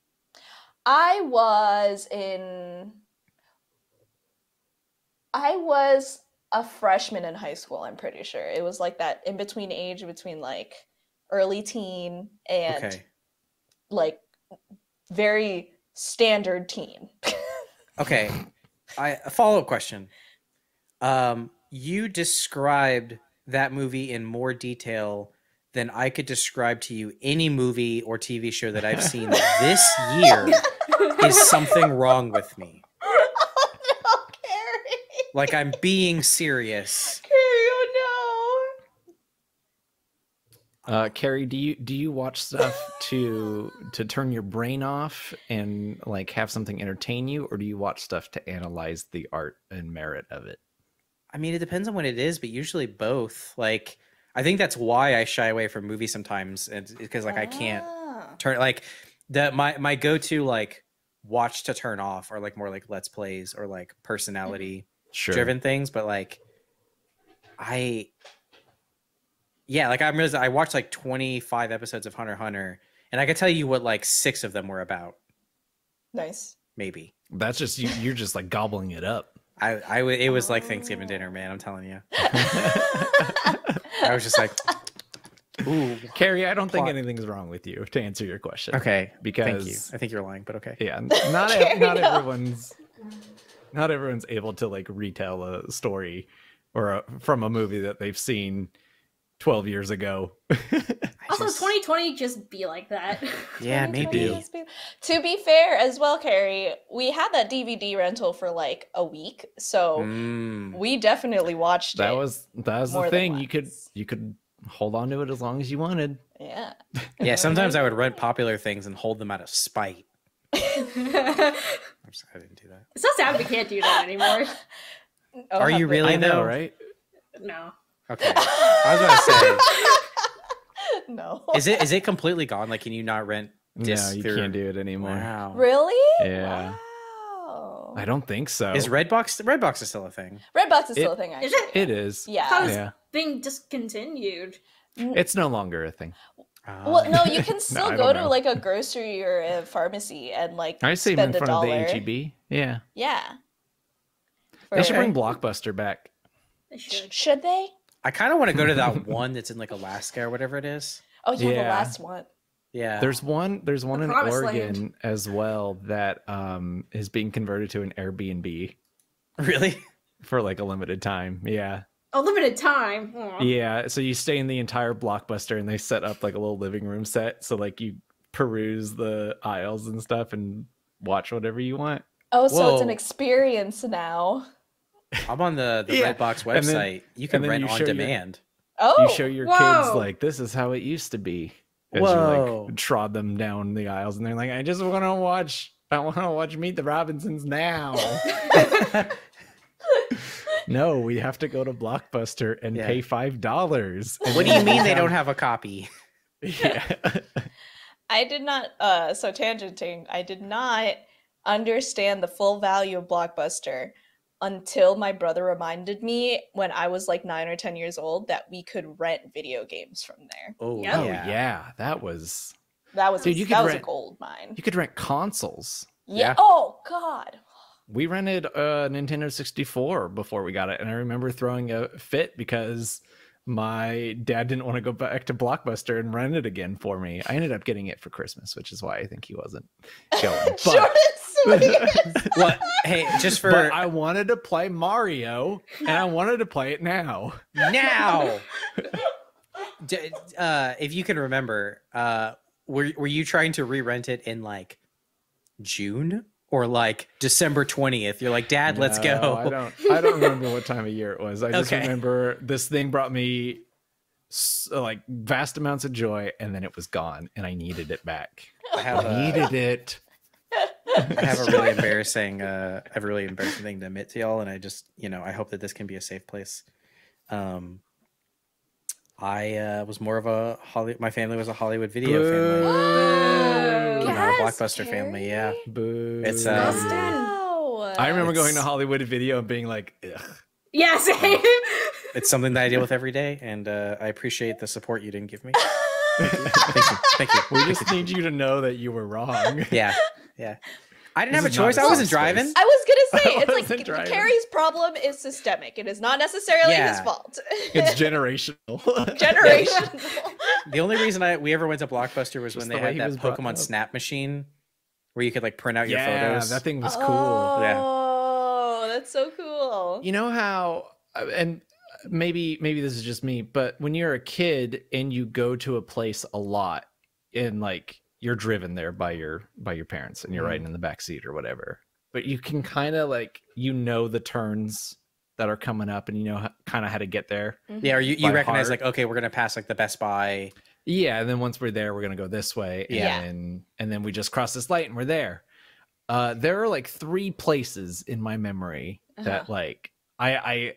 I was a freshman in high school, I'm pretty sure. It was like that in-between age between like early teen and like very standard teen. Okay. A follow-up question. You described that movie in more detail than I could describe to you any movie or TV show that I've seen this year. Is something wrong with me? Oh no, Kerry. Like, I'm being serious. Kerry, oh no. Kerry, do you watch stuff to turn your brain off and like have something entertain you, or do you watch stuff to analyze the art and merit of it? I mean, it depends on what it is, but usually both. Like, I think that's why I shy away from movies sometimes, because like I can't turn like my go-to like watch to turn off are like more like Let's Plays or like personality driven things. But like I watched like 25 episodes of Hunter x Hunter, and I could tell you what like 6 of them were about. Nice. Maybe that's just you're just like gobbling it up. It was like Thanksgiving dinner, man. I'm telling you. I was just like, ooh. Kerry, I don't think anything's wrong with you, to answer your question. Okay. Because thank you. I think you're lying, but okay. Yeah. Not everyone's able to like retell a story or from a movie that they've seen 12 years ago. Also, 2020 just be like that. Yeah, maybe. To be fair as well, Kerry, we had that DVD rental for like a week, so we definitely watched it. That was the thing. You could hold on to it as long as you wanted. Yeah. Yeah, sometimes I would rent popular things and hold them out of spite. I'm sorry, I didn't do that. It's so sad we can't do that anymore. Oh, are you really? I know, right? No. Okay. I was going to say. No. Is it completely gone? Like, can you not rent discs? No, you can't do it anymore. Wow. Really? Yeah. Wow. I don't think so. Is Redbox is still a thing? Redbox is still a thing, actually. Is it? It is. Yeah. How is it being discontinued? It's no longer a thing. Well, no, you can still go to like a grocery or a pharmacy and like I spend in front $1. Of the HEB. Yeah. Yeah. They should bring Blockbuster back. They should. Should they? I kind of want to go to that one that's in like Alaska or whatever it is. Oh yeah, the last one. Yeah. There's one in Oregon as well that is being converted to an Airbnb. Really? For like a limited time. Yeah. A limited time. Aww. Yeah, so you stay in the entire Blockbuster and they set up like a little living room set, so like you peruse the aisles and stuff and watch whatever you want. Oh, so it's an experience now. I'm on the Redbox website. Then, you can rent on demand. You show your kids like, this is how it used to be. As you like trod them down the aisles and they're like, I want to watch Meet the Robinsons now. No, we have to go to Blockbuster and pay $5. What do you mean they don't have a copy? Yeah. I did not, so tangenting, I did not understand the full value of Blockbuster until my brother reminded me when I was like 9 or 10 years old that we could rent video games from there. Oh, yeah. That was a gold mine. You could rent consoles. Yeah. Oh, God. We rented a Nintendo 64 before we got it, and I remember throwing a fit because my dad didn't want to go back to Blockbuster and rent it again for me. I ended up getting it for Christmas, which is why I think he wasn't going. But hey, I wanted to play Mario, and I wanted to play it now. Now, if you can remember, were you trying to re-rent it in like June? Or like December 20th, you're like, Dad, let's go. I don't remember what time of year it was. I just remember this thing brought me like vast amounts of joy, and then it was gone, and I needed it back. I needed it. I have a really embarrassing thing to admit to y'all, and I just, I hope that this can be a safe place. I was more of a Hollywood. My family was a Hollywood video family. Blockbuster family, yeah. Boo. It's I remember going to Hollywood Video and being like, ugh. Yeah, same. It's something that I deal with every day, and I appreciate the support you didn't give me. Thank you. We just need you to know that you were wrong. Yeah. I didn't have a choice. I wasn't driving. I was gonna say it's like driving. Kerry's problem is systemic. It is not necessarily his fault. It's generational. Generational. The only reason we ever went to Blockbuster was when they had that Pokemon Snap machine where you could like print out your photos. Yeah, that thing was cool. Oh, that's so cool. You know how, and maybe this is just me, but when you're a kid and you go to a place a lot and like you're driven there by your parents and you're riding in the backseat or whatever, but you can kind of like, the turns that are coming up and kind of how to get there. Yeah, or you recognize like, okay, we're gonna pass like the Best Buy. Yeah, and then once we're there, we're gonna go this way. And then we just cross this light and we're there. There are like 3 places in my memory that like I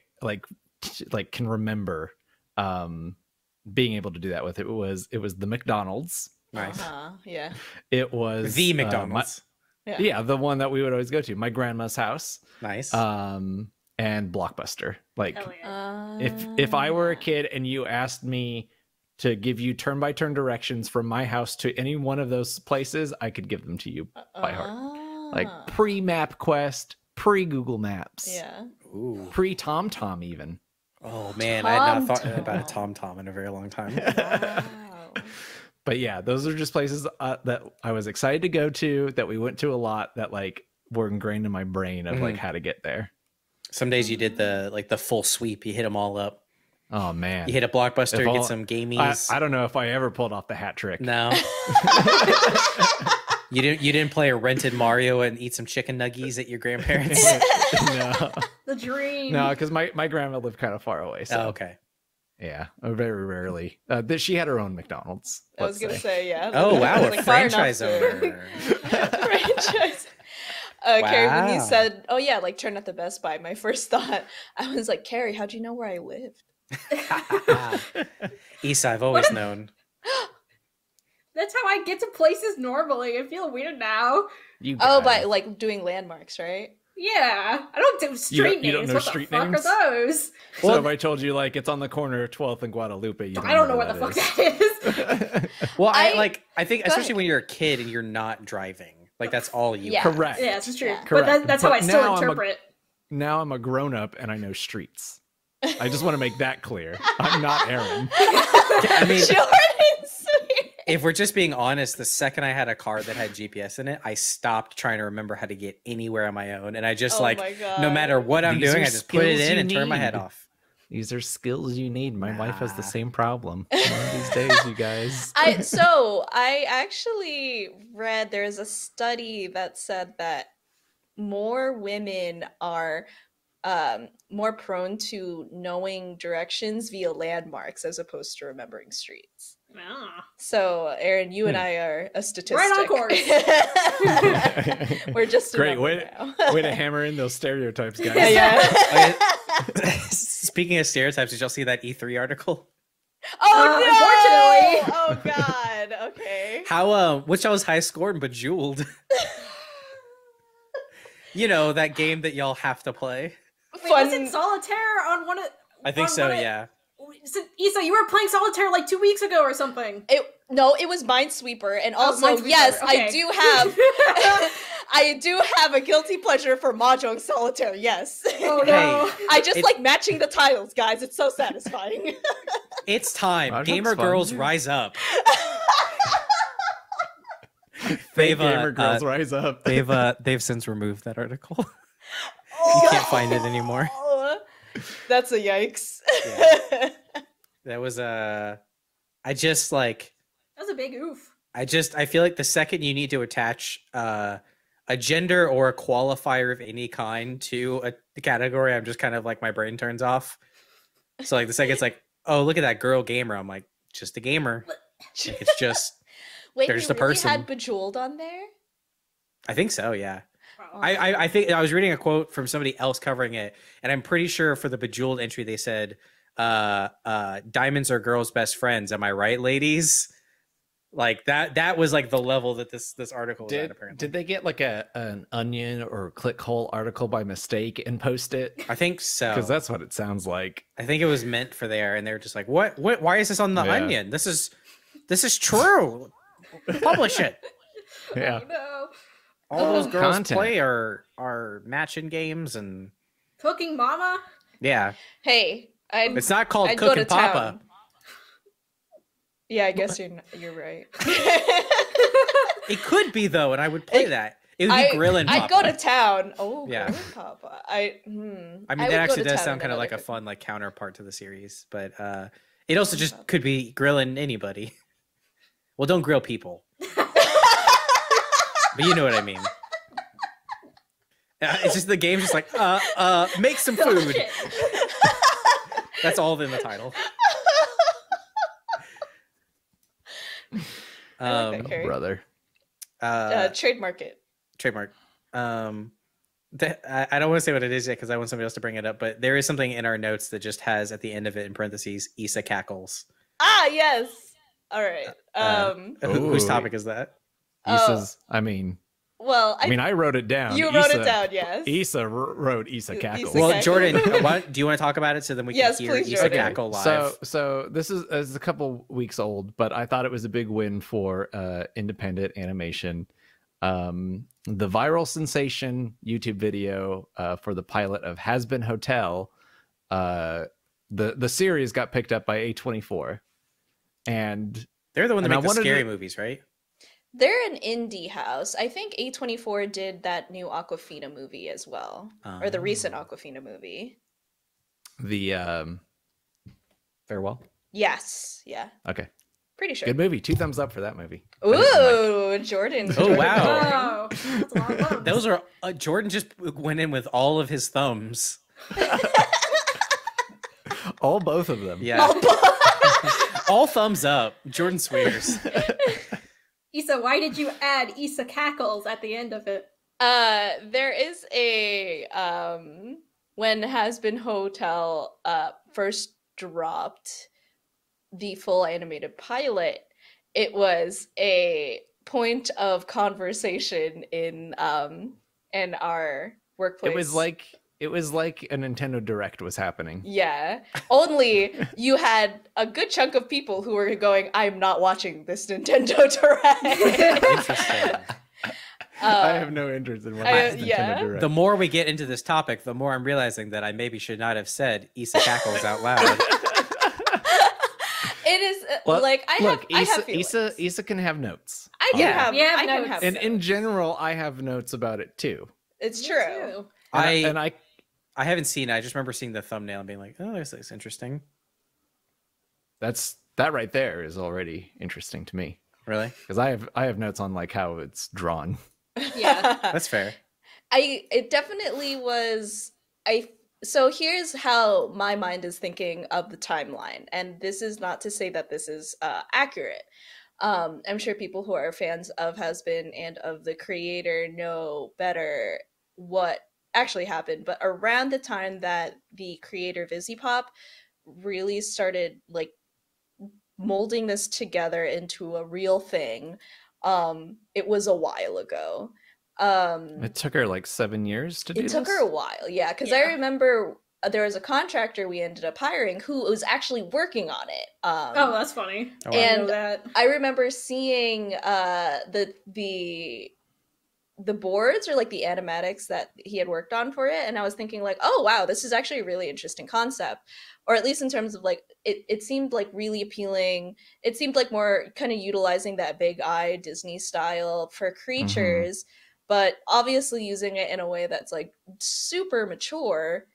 can remember being able to do that with. It was the McDonald's. Nice. Yeah. It was the McDonald's. The one that we would always go to. My grandma's house. Nice. And Blockbuster. Like, if I were a kid and you asked me to give you turn-by-turn directions from my house to any one of those places, I could give them to you by heart. Like pre-Map Quest, pre-Google Maps. Yeah. Ooh. Pre-TomTom even. Oh man, I had not thought about a TomTom in a very long time. Wow. But yeah, those are just places that I was excited to go to, that we went to a lot, that like were ingrained in my brain of like how to get there. Some days you did the full sweep. You hit them all up. Oh man! You hit a Blockbuster, you get some gamies. I don't know if I ever pulled off the hat trick. No. You didn't play a rented Mario and eat some chicken nuggies at your grandparents'. No. The dream. No, because my grandma lived kind of far away. So. Oh, okay. Yeah, very rarely. She had her own McDonald's. I was going to say, yeah. Oh, wow, a franchise owner. Franchise. Wow. Kerry, when you said, oh, yeah, like, turn at the Best Buy, my first thought, I was like, Kerry, how'd you know where I lived? Yssa, I've always known. That's how I get to places normally. I feel weird now. Oh, by, like, doing landmarks, right? Yeah, I don't do street names. You don't know what street the fuck names? Are those? So well, if I told you, like, it's on the corner of 12th and Guadalupe, you don't know what the fuck that is. Well, I think, especially when you're a kid and you're not driving. Like, that's all you have. Correct. Yeah, that's true. Yeah. Correct. But that's how I still interpret. Now I'm a grown-up and I know streets. I just want to make that clear. I'm not Erin. I mean, Jordan Swears. If we're just being honest, the second I had a car that had GPS in it, I stopped trying to remember how to get anywhere on my own. And I just, like, no matter what I'm doing, I just put it in and turn my head off. These are skills you need. My wife has the same problem one of these days, you guys. I actually read there is a study that said that more women are more prone to knowing directions via landmarks as opposed to remembering streets. So, Erin, you and I are a statistic. Right on course. We're just great. Way to hammer in those stereotypes, guys. Okay. Speaking of stereotypes, did y'all see that E3 article? Oh, no! Unfortunately. Oh God. Okay. How? Which y'all's high scored and Bejeweled? You know, that game that y'all have to play. Wait, wasn't Solitaire on one of? I think so. Yeah. So, Yssa, you were playing Solitaire like 2 weeks ago or something. No, it was Minesweeper, and also yes, okay. I do have a guilty pleasure for Mahjong Solitaire. Yes. Oh no! Hey, I just like matching the tiles, guys. It's so satisfying. It's time, Mahjong's gamer fun. Girls rise up. Gamer girls rise up. They've since removed that article. You can't find it anymore. That's a yikes. Yeah. That was a. I just like. That was a big oof. I feel like the second you need to attach a gender or a qualifier of any kind to the category, I'm just kind of like my brain turns off. So like the second it's like, oh look at that girl gamer, I'm like just a gamer. Like, it's just. Wait, there's the person. Had Bejeweled on there. I think so. Yeah. I think I was reading a quote from somebody else covering it, and I'm pretty sure for the Bejeweled entry they said, diamonds are girls' best friends. Am I right, ladies? Like that was like the level that this article was at, apparently. Did they get like an Onion or Clickhole article by mistake and post it? I think so. Because that's what it sounds like. I think it was meant for there, and they were just like, What why is this on the Onion? This is true. Publish it. Yeah. Oh, no. All those girls content. Play are matching games and Cooking Mama. Yeah. Hey, it's not called Cooking Papa. Yeah, I guess you're right. It could be though, and I would play that. It would be Grillin' Papa. I'd go to town. Oh, yeah. Grillin' Papa. I mean, that actually does sound kind of like a fun like counterpart to the series, but it also just could be grillin' anybody. Well, don't grill people. But you know what I mean. It's just the game's just like, make some food. That's all in the title. I like that, Kerry. Brother. Trademark it. Trademark. I don't want to say what it is yet because I want somebody else to bring it up, but there is something in our notes that just has at the end of it in parentheses, Yssa cackles. Ah, yes. All right. Whose topic is that? Yssa's, I mean, well, I mean, I wrote it down. You wrote it down, yes. Yssa wrote Yssa cackle. Well, Jordan, do you want to talk about it so then we can hear please, Yssa cackle live? So this is a couple weeks old, but I thought it was a big win for independent animation. The viral sensation YouTube video for the pilot of Hazbin Hotel, the series got picked up by A24, and they're the one that make the scary movies, right? They're an indie house. I think A24 did that new Awkwafina movie as well, or the recent Awkwafina movie. The Farewell? Yes. Yeah. Okay. Pretty sure. Good movie. 2 thumbs up for that movie. Ooh, Jordan. Oh, wow. That's a lot of thumbs. Those are, Jordan just went in with all of his thumbs. All both of them. Yeah. All thumbs up. Jordan Swears. Yssa, why did you add Yssa Cackles at the end of it? There is a when Hazbin Hotel first dropped the full animated pilot, it was a point of conversation in our workplace. It was like a Nintendo Direct was happening. Yeah. Only you had a good chunk of people who were going, I'm not watching this Nintendo Direct. Interesting. I have no interest in watching this Nintendo Direct. The more we get into this topic, the more I'm realizing that I maybe should not have said Yssa Cackles out loud. It is Yssa can have notes. I do have notes. And in general, I have notes about it too. It's true. And I haven't seen it. I just remember seeing the thumbnail and being like, oh, this looks interesting. That right there is already interesting to me. Really? Because I have notes on like how it's drawn. Yeah. That's fair. It definitely was so here's how my mind is thinking of the timeline. And this is not to say that this is accurate. I'm sure people who are fans of Hazbin and of the creator know better what actually happened, but around the time that the creator of Izzy Pop really started like molding this together into a real thing, it was a while ago. It took her like 7 years to do this? It took her a while, yeah, because I remember there was a contractor we ended up hiring who was actually working on it. Oh, that's funny. Oh, wow. And I know that. I remember seeing the boards or like the animatics that he had worked on for it, and I was thinking like, oh wow, this is actually a really interesting concept, or at least in terms of like it seemed like really appealing. It seemed like more kind of utilizing that big eye Disney style for creatures, but obviously using it in a way that's like super mature,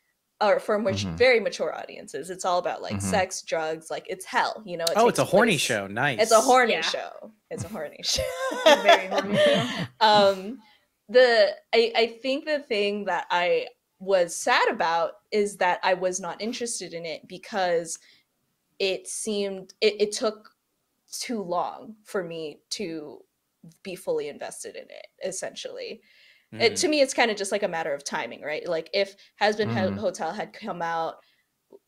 or from which very mature audiences. It's all about like sex, drugs, like it's hell, you know. It's a horny show. Nice. It's a horny show. It's a horny show. Very horny show. I think the thing that I was sad about is that I was not interested in it because it seemed it took too long for me to be fully invested in it, essentially. It, to me, it's kind of just like a matter of timing, right? Like if Hazbin Hotel had come out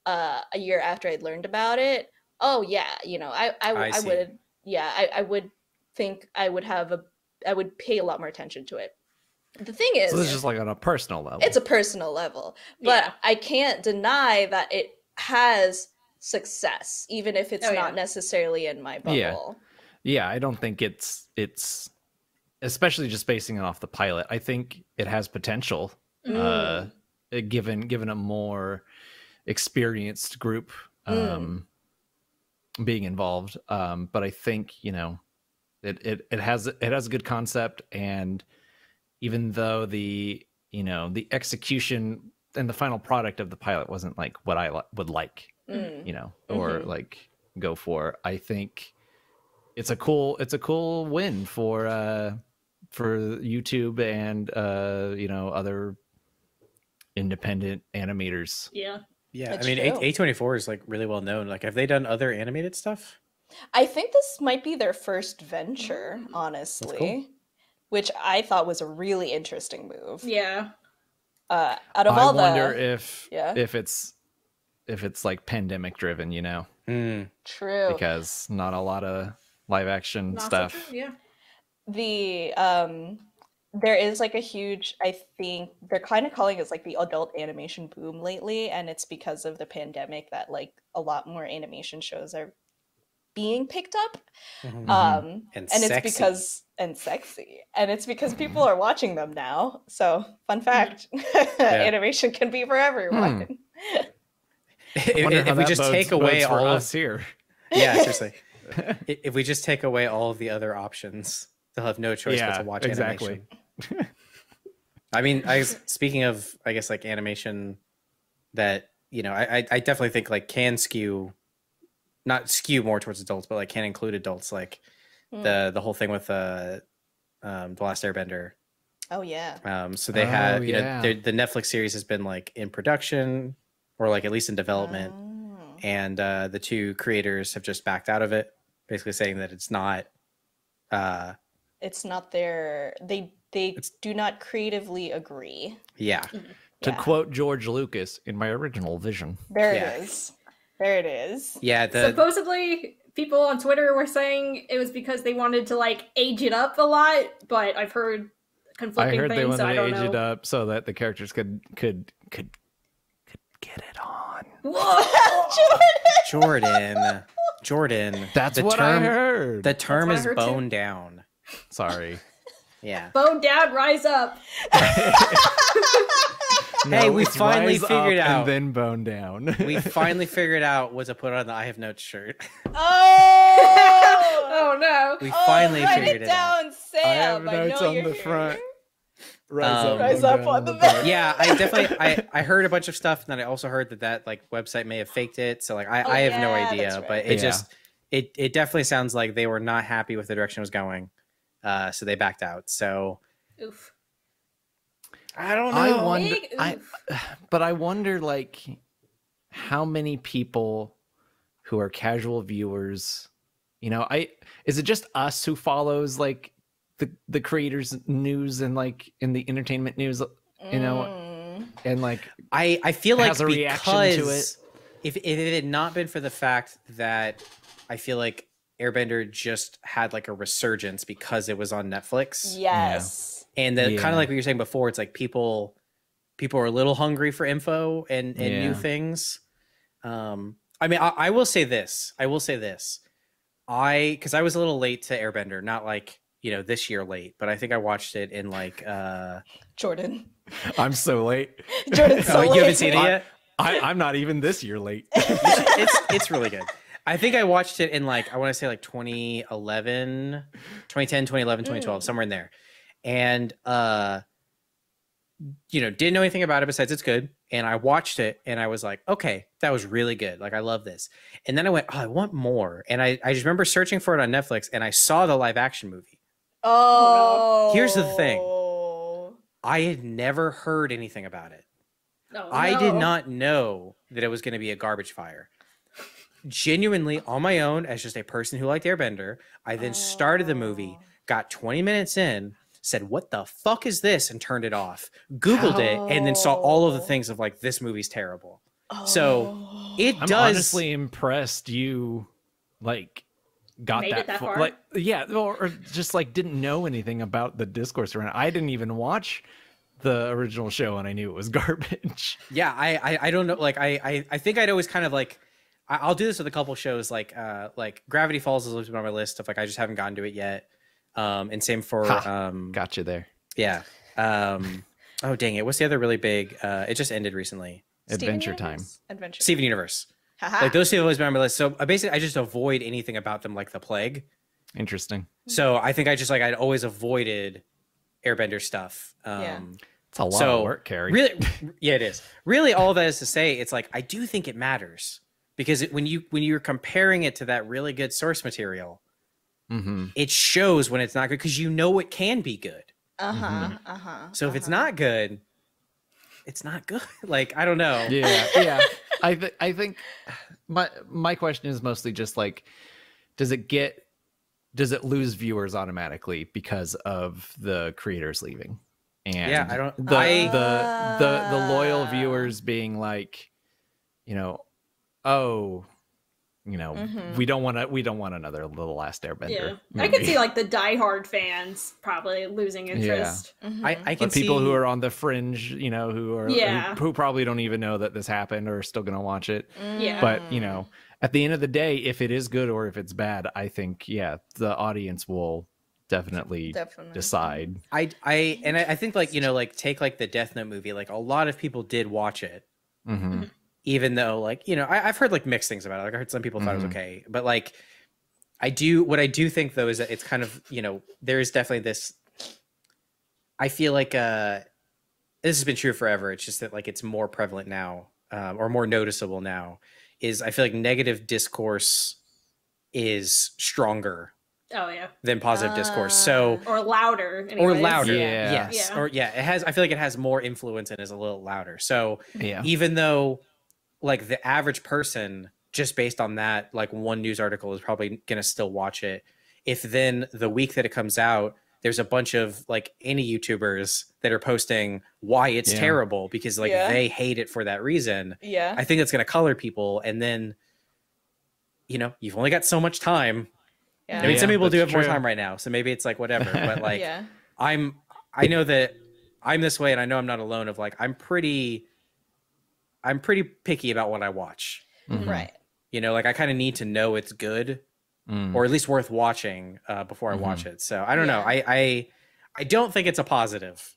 a year after I'd learned about it, oh yeah, you know, I would, yeah, I would think I would pay a lot more attention to it. The thing is, so this is just like on a personal level. It's a personal level, but I can't deny that it has success, even if it's not necessarily in my bubble. Yeah, I don't think it's. Especially just basing it off the pilot, I think it has potential. Given a more experienced group being involved, but I think it has a good concept, and even though the execution and the final product of the pilot wasn't like what I would like, or like go for, I think it's a cool win for YouTube and other independent animators. Yeah I mean, A24 is like really well known. Like, have they done other animated stuff? I think this might be their first venture, honestly. Cool. Which I thought was a really interesting move. Out of all the, I wonder if it's like pandemic driven, you know. True, because not a lot of live action stuff. The there is like a huge, I think they're kind of calling it like the adult animation boom lately, and it's because of the pandemic that like a lot more animation shows are being picked up. And it's because and sexy, and it's because people are watching them now. So fun fact, animation can be for everyone. If we just take away all of us here. Yeah, seriously. If we just take away all of the other options, they'll have no choice but to watch animation. I mean, speaking of, I guess, like animation that, you know, I definitely think like can skew, not skew more towards adults, but like can include adults, like the whole thing with The Last Airbender. Oh, yeah. So they have, you know, the Netflix series has been like in production, or like at least in development. and the two creators have just backed out of it, basically saying that it's not their, they do not creatively agree. Yeah. To quote George Lucas, in my original vision. There it is. Yeah. Supposedly people on Twitter were saying it was because they wanted to like age it up a lot, but I've heard conflicting things. They wanted to age it up so that the characters could get it on. Whoa. Jordan. That's what I heard. The term is bone down. Sorry. Yeah. Bone down, rise up. Hey, we finally figured out. And then bone down. We finally figured out what to put on the I Have Notes shirt. Oh! Oh, no. We finally figured it out. Write it down, Sam. I Have Notes on the front. Rise up on the back. Yeah, I definitely, I heard a bunch of stuff, and then I also heard that like website may have faked it. So like, I have no idea, right. But it definitely sounds like they were not happy with the direction it was going. So they backed out. So, oof. I don't know. I wonder, but I wonder, like, how many people who are casual viewers, you know, is it just us who follows like the creators' news and like in the entertainment news, you know, and like I feel like a reaction to it. If it had not been for the fact that I feel like Airbender just had like a resurgence because it was on Netflix. Yes. Yeah. And then kind of like what you were saying before, it's like people are a little hungry for info and new things. I mean, I will say this. Because I was a little late to Airbender, not like, you know, this year late, but I think I watched it in like Jordan. I'm so late. Jordan's so late. You haven't seen it yet? I'm not even this year late. It's really good. I think I watched it in like, I want to say like 2011, 2010, 2011, 2012, somewhere in there. And, you know, didn't know anything about it besides it's good. And I watched it and I was like, okay, that was really good. Like, I love this. And then I went, oh, I want more. And I just remember searching for it on Netflix and I saw the live action movie. Oh, here's the thing. I had never heard anything about it. Oh, I did not know that it was going to be a garbage fire. Genuinely on my own as just a person who liked Airbender, I then started the movie, got 20 minutes in, said, what the fuck is this? And turned it off, Googled it, and then saw all of the things of like, this movie's terrible. Oh. So I'm honestly impressed you like got that far. Like, yeah, or just like didn't know anything about the discourse around it. I didn't even watch the original show and I knew it was garbage. Yeah, I don't know. Like I think I'd always kind of like, I'll do this with a couple shows like Gravity Falls is on my list of like I just haven't gotten to it yet, and same for got you there. Yeah. Oh dang it! What's the other really big? It just ended recently. Steven Universe. Like those two have always been on my list. So basically, I just avoid anything about them like the plague. Interesting. So I think I just like I'd always avoided Airbender stuff. Yeah. It's a lot of work, Kerry. Really, yeah, it is. Really, all that is to say, it's like I do think it matters. Because when you're comparing it to that really good source material, it shows when it's not good because you know it can be good. So if it's not good, it's not good. Like I don't know. Yeah, yeah. I think my question is mostly just like, does it lose viewers automatically because of the creators leaving? And yeah, I don't. The loyal viewers being like, you know. Oh, you know, we don't want another The Last Airbender. Yeah. I can see like the diehard fans probably losing interest. Yeah. I can see people who are on the fringe, you know, who probably don't even know that this happened or are still going to watch it. Yeah. But, you know, at the end of the day, if it is good or if it's bad, I think, yeah, the audience will definitely decide. I think like, you know, like take like the Death Note movie, like a lot of people did watch it. Even though, like, you know, I've heard like mixed things about it. Like I heard some people thought it was okay, but like, what I do think though is that it's kind of, you know, there is definitely this. I feel like this has been true forever. It's just that like it's more prevalent now, or more noticeable now. Is I feel like negative discourse is stronger. Oh yeah. Than positive discourse, so or louder. Yeah. Yes. Yeah. Or yeah, it has. I feel like it has more influence and is a little louder. So even though. Like the average person just based on that, like one news article is probably going to still watch it. If then the week that it comes out, there's a bunch of like any YouTubers that are posting why it's terrible because like they hate it for that reason. Yeah. I think it's going to color people. And then, you know, you've only got so much time. Yeah. I mean, some people do have more time right now, so maybe it's like whatever, but like I know that I'm this way and I know I'm not alone of like, I'm pretty picky about what I watch. Mm-hmm. Right. You know, like I kind of need to know it's good or at least worth watching before I watch it. So I don't know. I don't think it's a positive.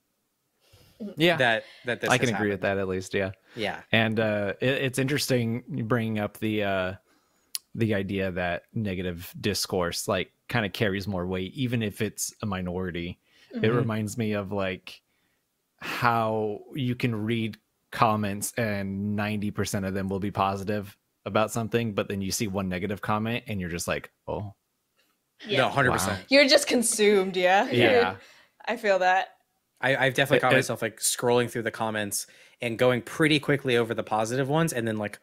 Yeah. That this I can agree with that at least. Yeah. Yeah. And it's interesting bringing up the idea that negative discourse like kind of carries more weight, even if it's a minority. Mm-hmm. It reminds me of like how you can read comments and 90% of them will be positive about something, but then you see one negative comment and you're just like, oh yeah, no, 100%. Wow. You're just consumed. I feel that. I've definitely caught myself like scrolling through the comments and going pretty quickly over the positive ones and then like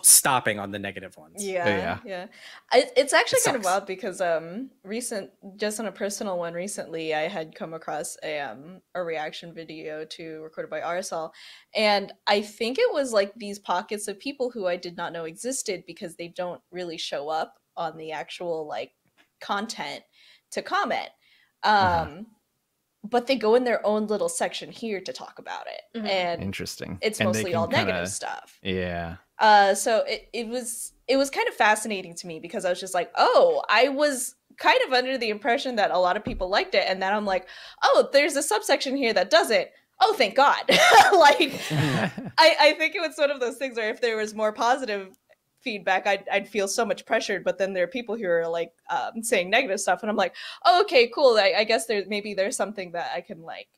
stopping on the negative ones. It's actually kind of wild because just on a personal one recently, I had come across a reaction video to Recorded by Aerosol, and I think it was like these pockets of people who I did not know existed because they don't really show up on the actual like content to comment. But they go in their own little section here to talk about it. Mm-hmm. And interesting. It's mostly all negative stuff. Yeah. So it was kind of fascinating to me because I was just like, oh, I was kind of under the impression that a lot of people liked it. And then I'm like, oh, there's a subsection here that doesn't. Oh, thank God. Like, I think it was one of those things where if there was more positive feedback, I'd feel so much pressured, but then there are people who are like saying negative stuff and I'm like, oh, okay, cool. I guess maybe there's something that I can like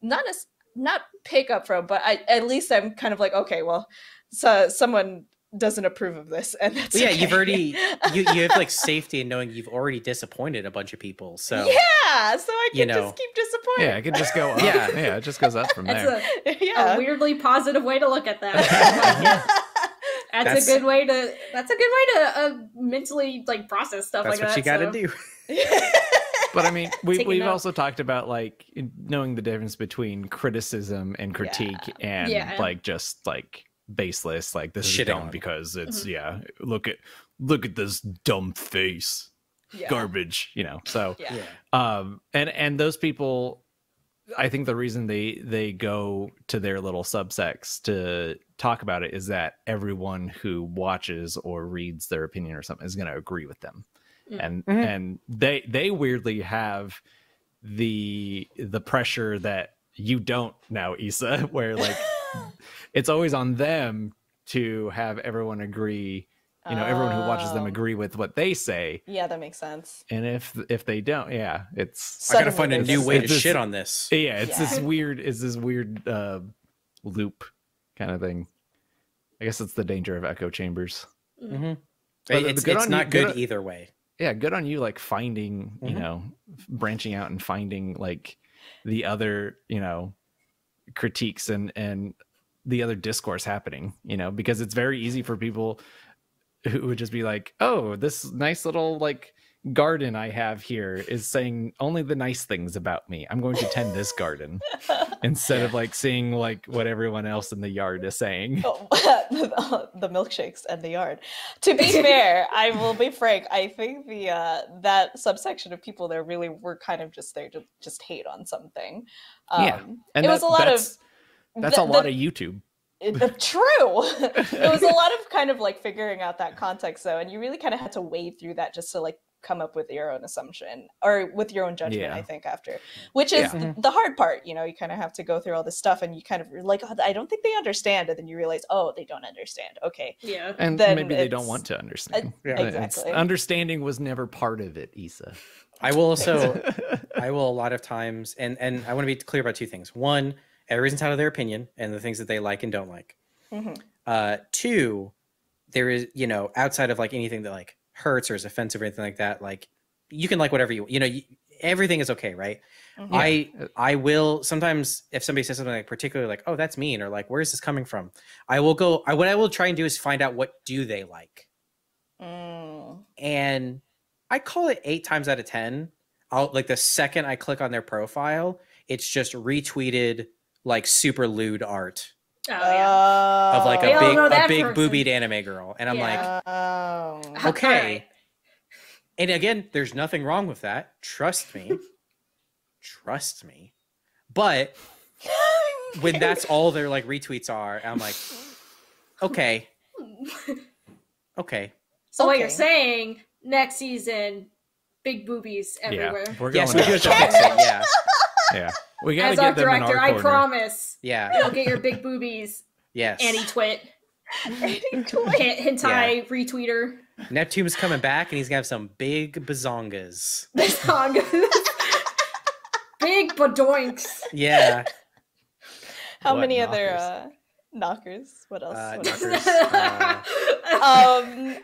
not pick up from, but at least I'm kind of like, okay, well, so someone doesn't approve of this, and that's okay. You've already you have like safety in knowing you've already disappointed a bunch of people, so so I can just keep disappointing. I can just go up. It just goes up from there. A weirdly positive way to look at that. That's a good way to mentally like process stuff like that. That's what you got to do. But I mean, we've also talked about like knowing the difference between criticism and critique and like just like baseless, like this is dumb because it's look at this dumb face, garbage, you know. So and those people, I think the reason they go to their little subsects to talk about it is that everyone who watches or reads their opinion or something is going to agree with them. And they weirdly have the pressure that you don't now, Yssa, where like it's always on them to have everyone agree. You know, everyone who watches them agree with what they say. Yeah, that makes sense. And if they don't, it's I gotta find a new way to shit on this. Yeah, it's this weird loop kind of thing. I guess it's the danger of echo chambers. Mm-hmm. It's not good either way. Yeah, good on you, like finding, you know, branching out and finding like the other, you know, critiques and the other discourse happening. You know, because it's very easy for people who would just be like, oh, this nice little like garden I have here is saying only the nice things about me. I'm going to tend this garden instead of like seeing like what everyone else in the yard is saying. Oh, the milkshakes and the yard. To be fair, I will be frank. I think the that subsection of people there really were kind of just there to just hate on something. And that's a lot of YouTube. It was a lot of kind of like figuring out that context though, and you really kind of had to wade through that just to like come up with your own assumption or with your own judgment. I think after, which is the hard part, you know, you kind of have to go through all this stuff and you kind of like, oh, I don't think they understand, and then you realize, oh, they don't understand. Okay, yeah, and then maybe they don't want to understand. Exactly, understanding was never part of it, Yssa. I will a lot of times, and I want to be clear about two things. One, everyone's entitled to their opinion and the things that they like and don't like. Two, there is, you know, outside of like anything that like hurts or is offensive or anything like that, like you can like whatever you know, everything is okay, right? I will sometimes, if somebody says something like particularly like, oh, that's mean, or like, where is this coming from? I will go, what I will try and do is find out what do they like. And I call it 8 times out of 10. I'll, like, the second I click on their profile, it's just retweeted like super lewd art. Oh, yeah. Of like a big boobied anime girl. And I'm like, okay. And again, there's nothing wrong with that. Trust me. Trust me. But when that's all their like retweets are, I'm like, okay. Okay. So what you're saying, next season, big boobies everywhere. Yeah, we're going to. Yeah. We gotta get them in our corner. As our director, I promise. Yeah. You'll get your big boobies. Yes. Annie Twit. Hentai retweeter. Neptune's coming back and he's gonna have some big bazongas. Bazongas. Big badoinks. Yeah. How many other knockers? What else? Knockers.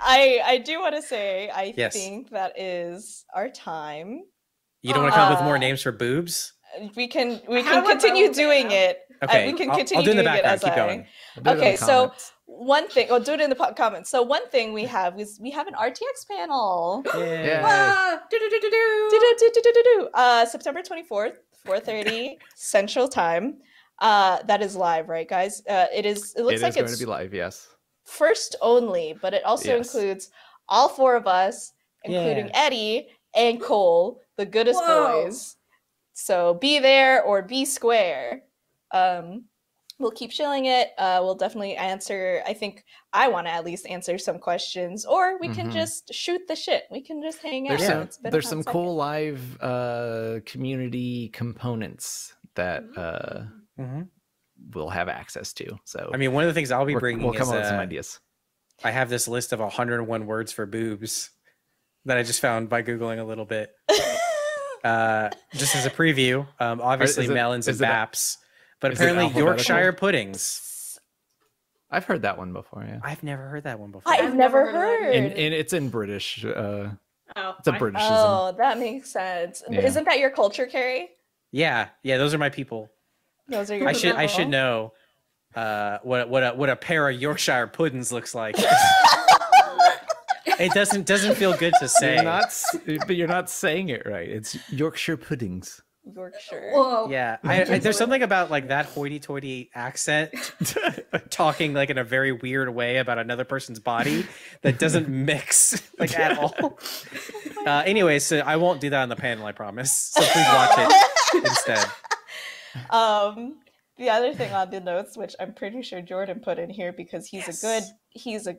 I do want to say I think that is our time. You don't want to come up with more names for boobs? We can continue doing it. Okay, we can continue doing it as I. Okay, so one thing. I'll do it in the comments. So one thing we have is we have an RTX panel. Yeah. September 24th, 4:30 Central Time. That is live, right, guys? It is. It looks like it's going to be live. Yes. First only, but it also includes all four of us, including Eddie and Cole, the goodest boys. So be there or be square. We'll keep shilling it. We'll definitely answer. I think I want to at least answer some questions, or we can just shoot the shit. We can just hang out. There's some cool live community components that we'll have access to. So I mean, one of the things I'll be bringing we'll come up with some ideas. I have this list of 101 words for boobs that I just found by Googling a little bit. Just as a preview, obviously melons and baps, but apparently Yorkshire puddings. I've heard that one before. Yeah, I've never heard that one before. I've never heard. And it's in British. It's a Britishism. Oh, that makes sense. Yeah. Isn't that your culture, Kerry? Yeah, yeah. Those are my people. Those are your. I should know what a pair of Yorkshire puddings looks like. It doesn't feel good to say. But you're not saying it right. It's Yorkshire puddings. Yorkshire. Whoa. Yeah. There's something about like that hoity-toity accent talking like in a very weird way about another person's body that doesn't mix like at all. Anyway, so I won't do that on the panel, I promise. So please watch it instead. The other thing on the notes, which I'm pretty sure Jordan put in here because he's a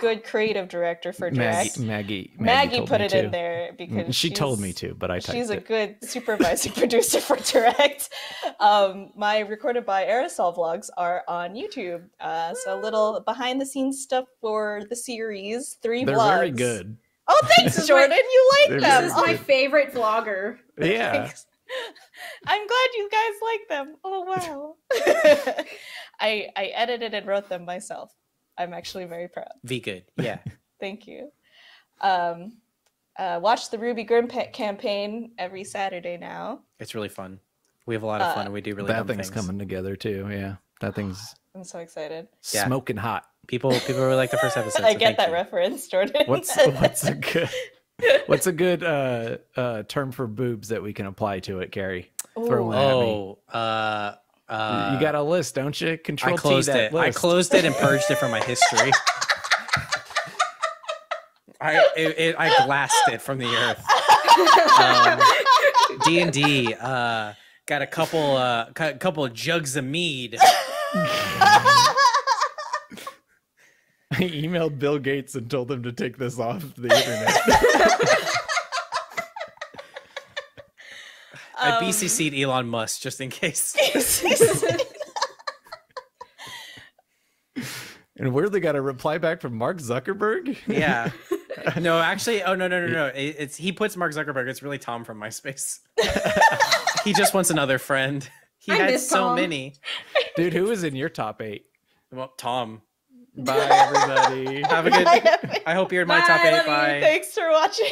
good creative director for Direct. Maggie put it in there because she told me to, but I typed it. She's a good supervising producer for Direct. My Recorded by Aerosol vlogs are on YouTube. So a little behind the scenes stuff for the series. 3 They're vlogs. They're very good. Oh, thanks, Jordan. You like them. This is my favorite vlogger. Yeah. I'm glad you guys like them. Oh, wow. I edited and wrote them myself. I'm actually very proud. Be good. Yeah. Thank you. Watch the Ruby Grim campaign every Saturday now. It's really fun. We have a lot of fun and we do really fun things. That thing's coming together too. Yeah. That thing's. I'm so excited. Yeah. Smoking hot. People really like the first episode. I get that reference, Jordan. What's a good term for boobs that we can apply to it, Kerry? Throw one at me. You got a list, don't you? Control T that list. I closed it and purged it from my history. I glassed it from the earth. D&D got a couple of jugs of mead. I emailed Bill Gates and told him to take this off the internet. I BCC'd Elon Musk just in case. And weirdly got a reply back from Mark Zuckerberg. Yeah. No, actually. Oh, no. He puts Mark Zuckerberg. It's really Tom from MySpace. He just wants another friend. He had so many. Dude, who is in your top 8? Well, Tom. Bye, everybody. Have a good. I hope you're in my top 8. Bye. Thanks for watching.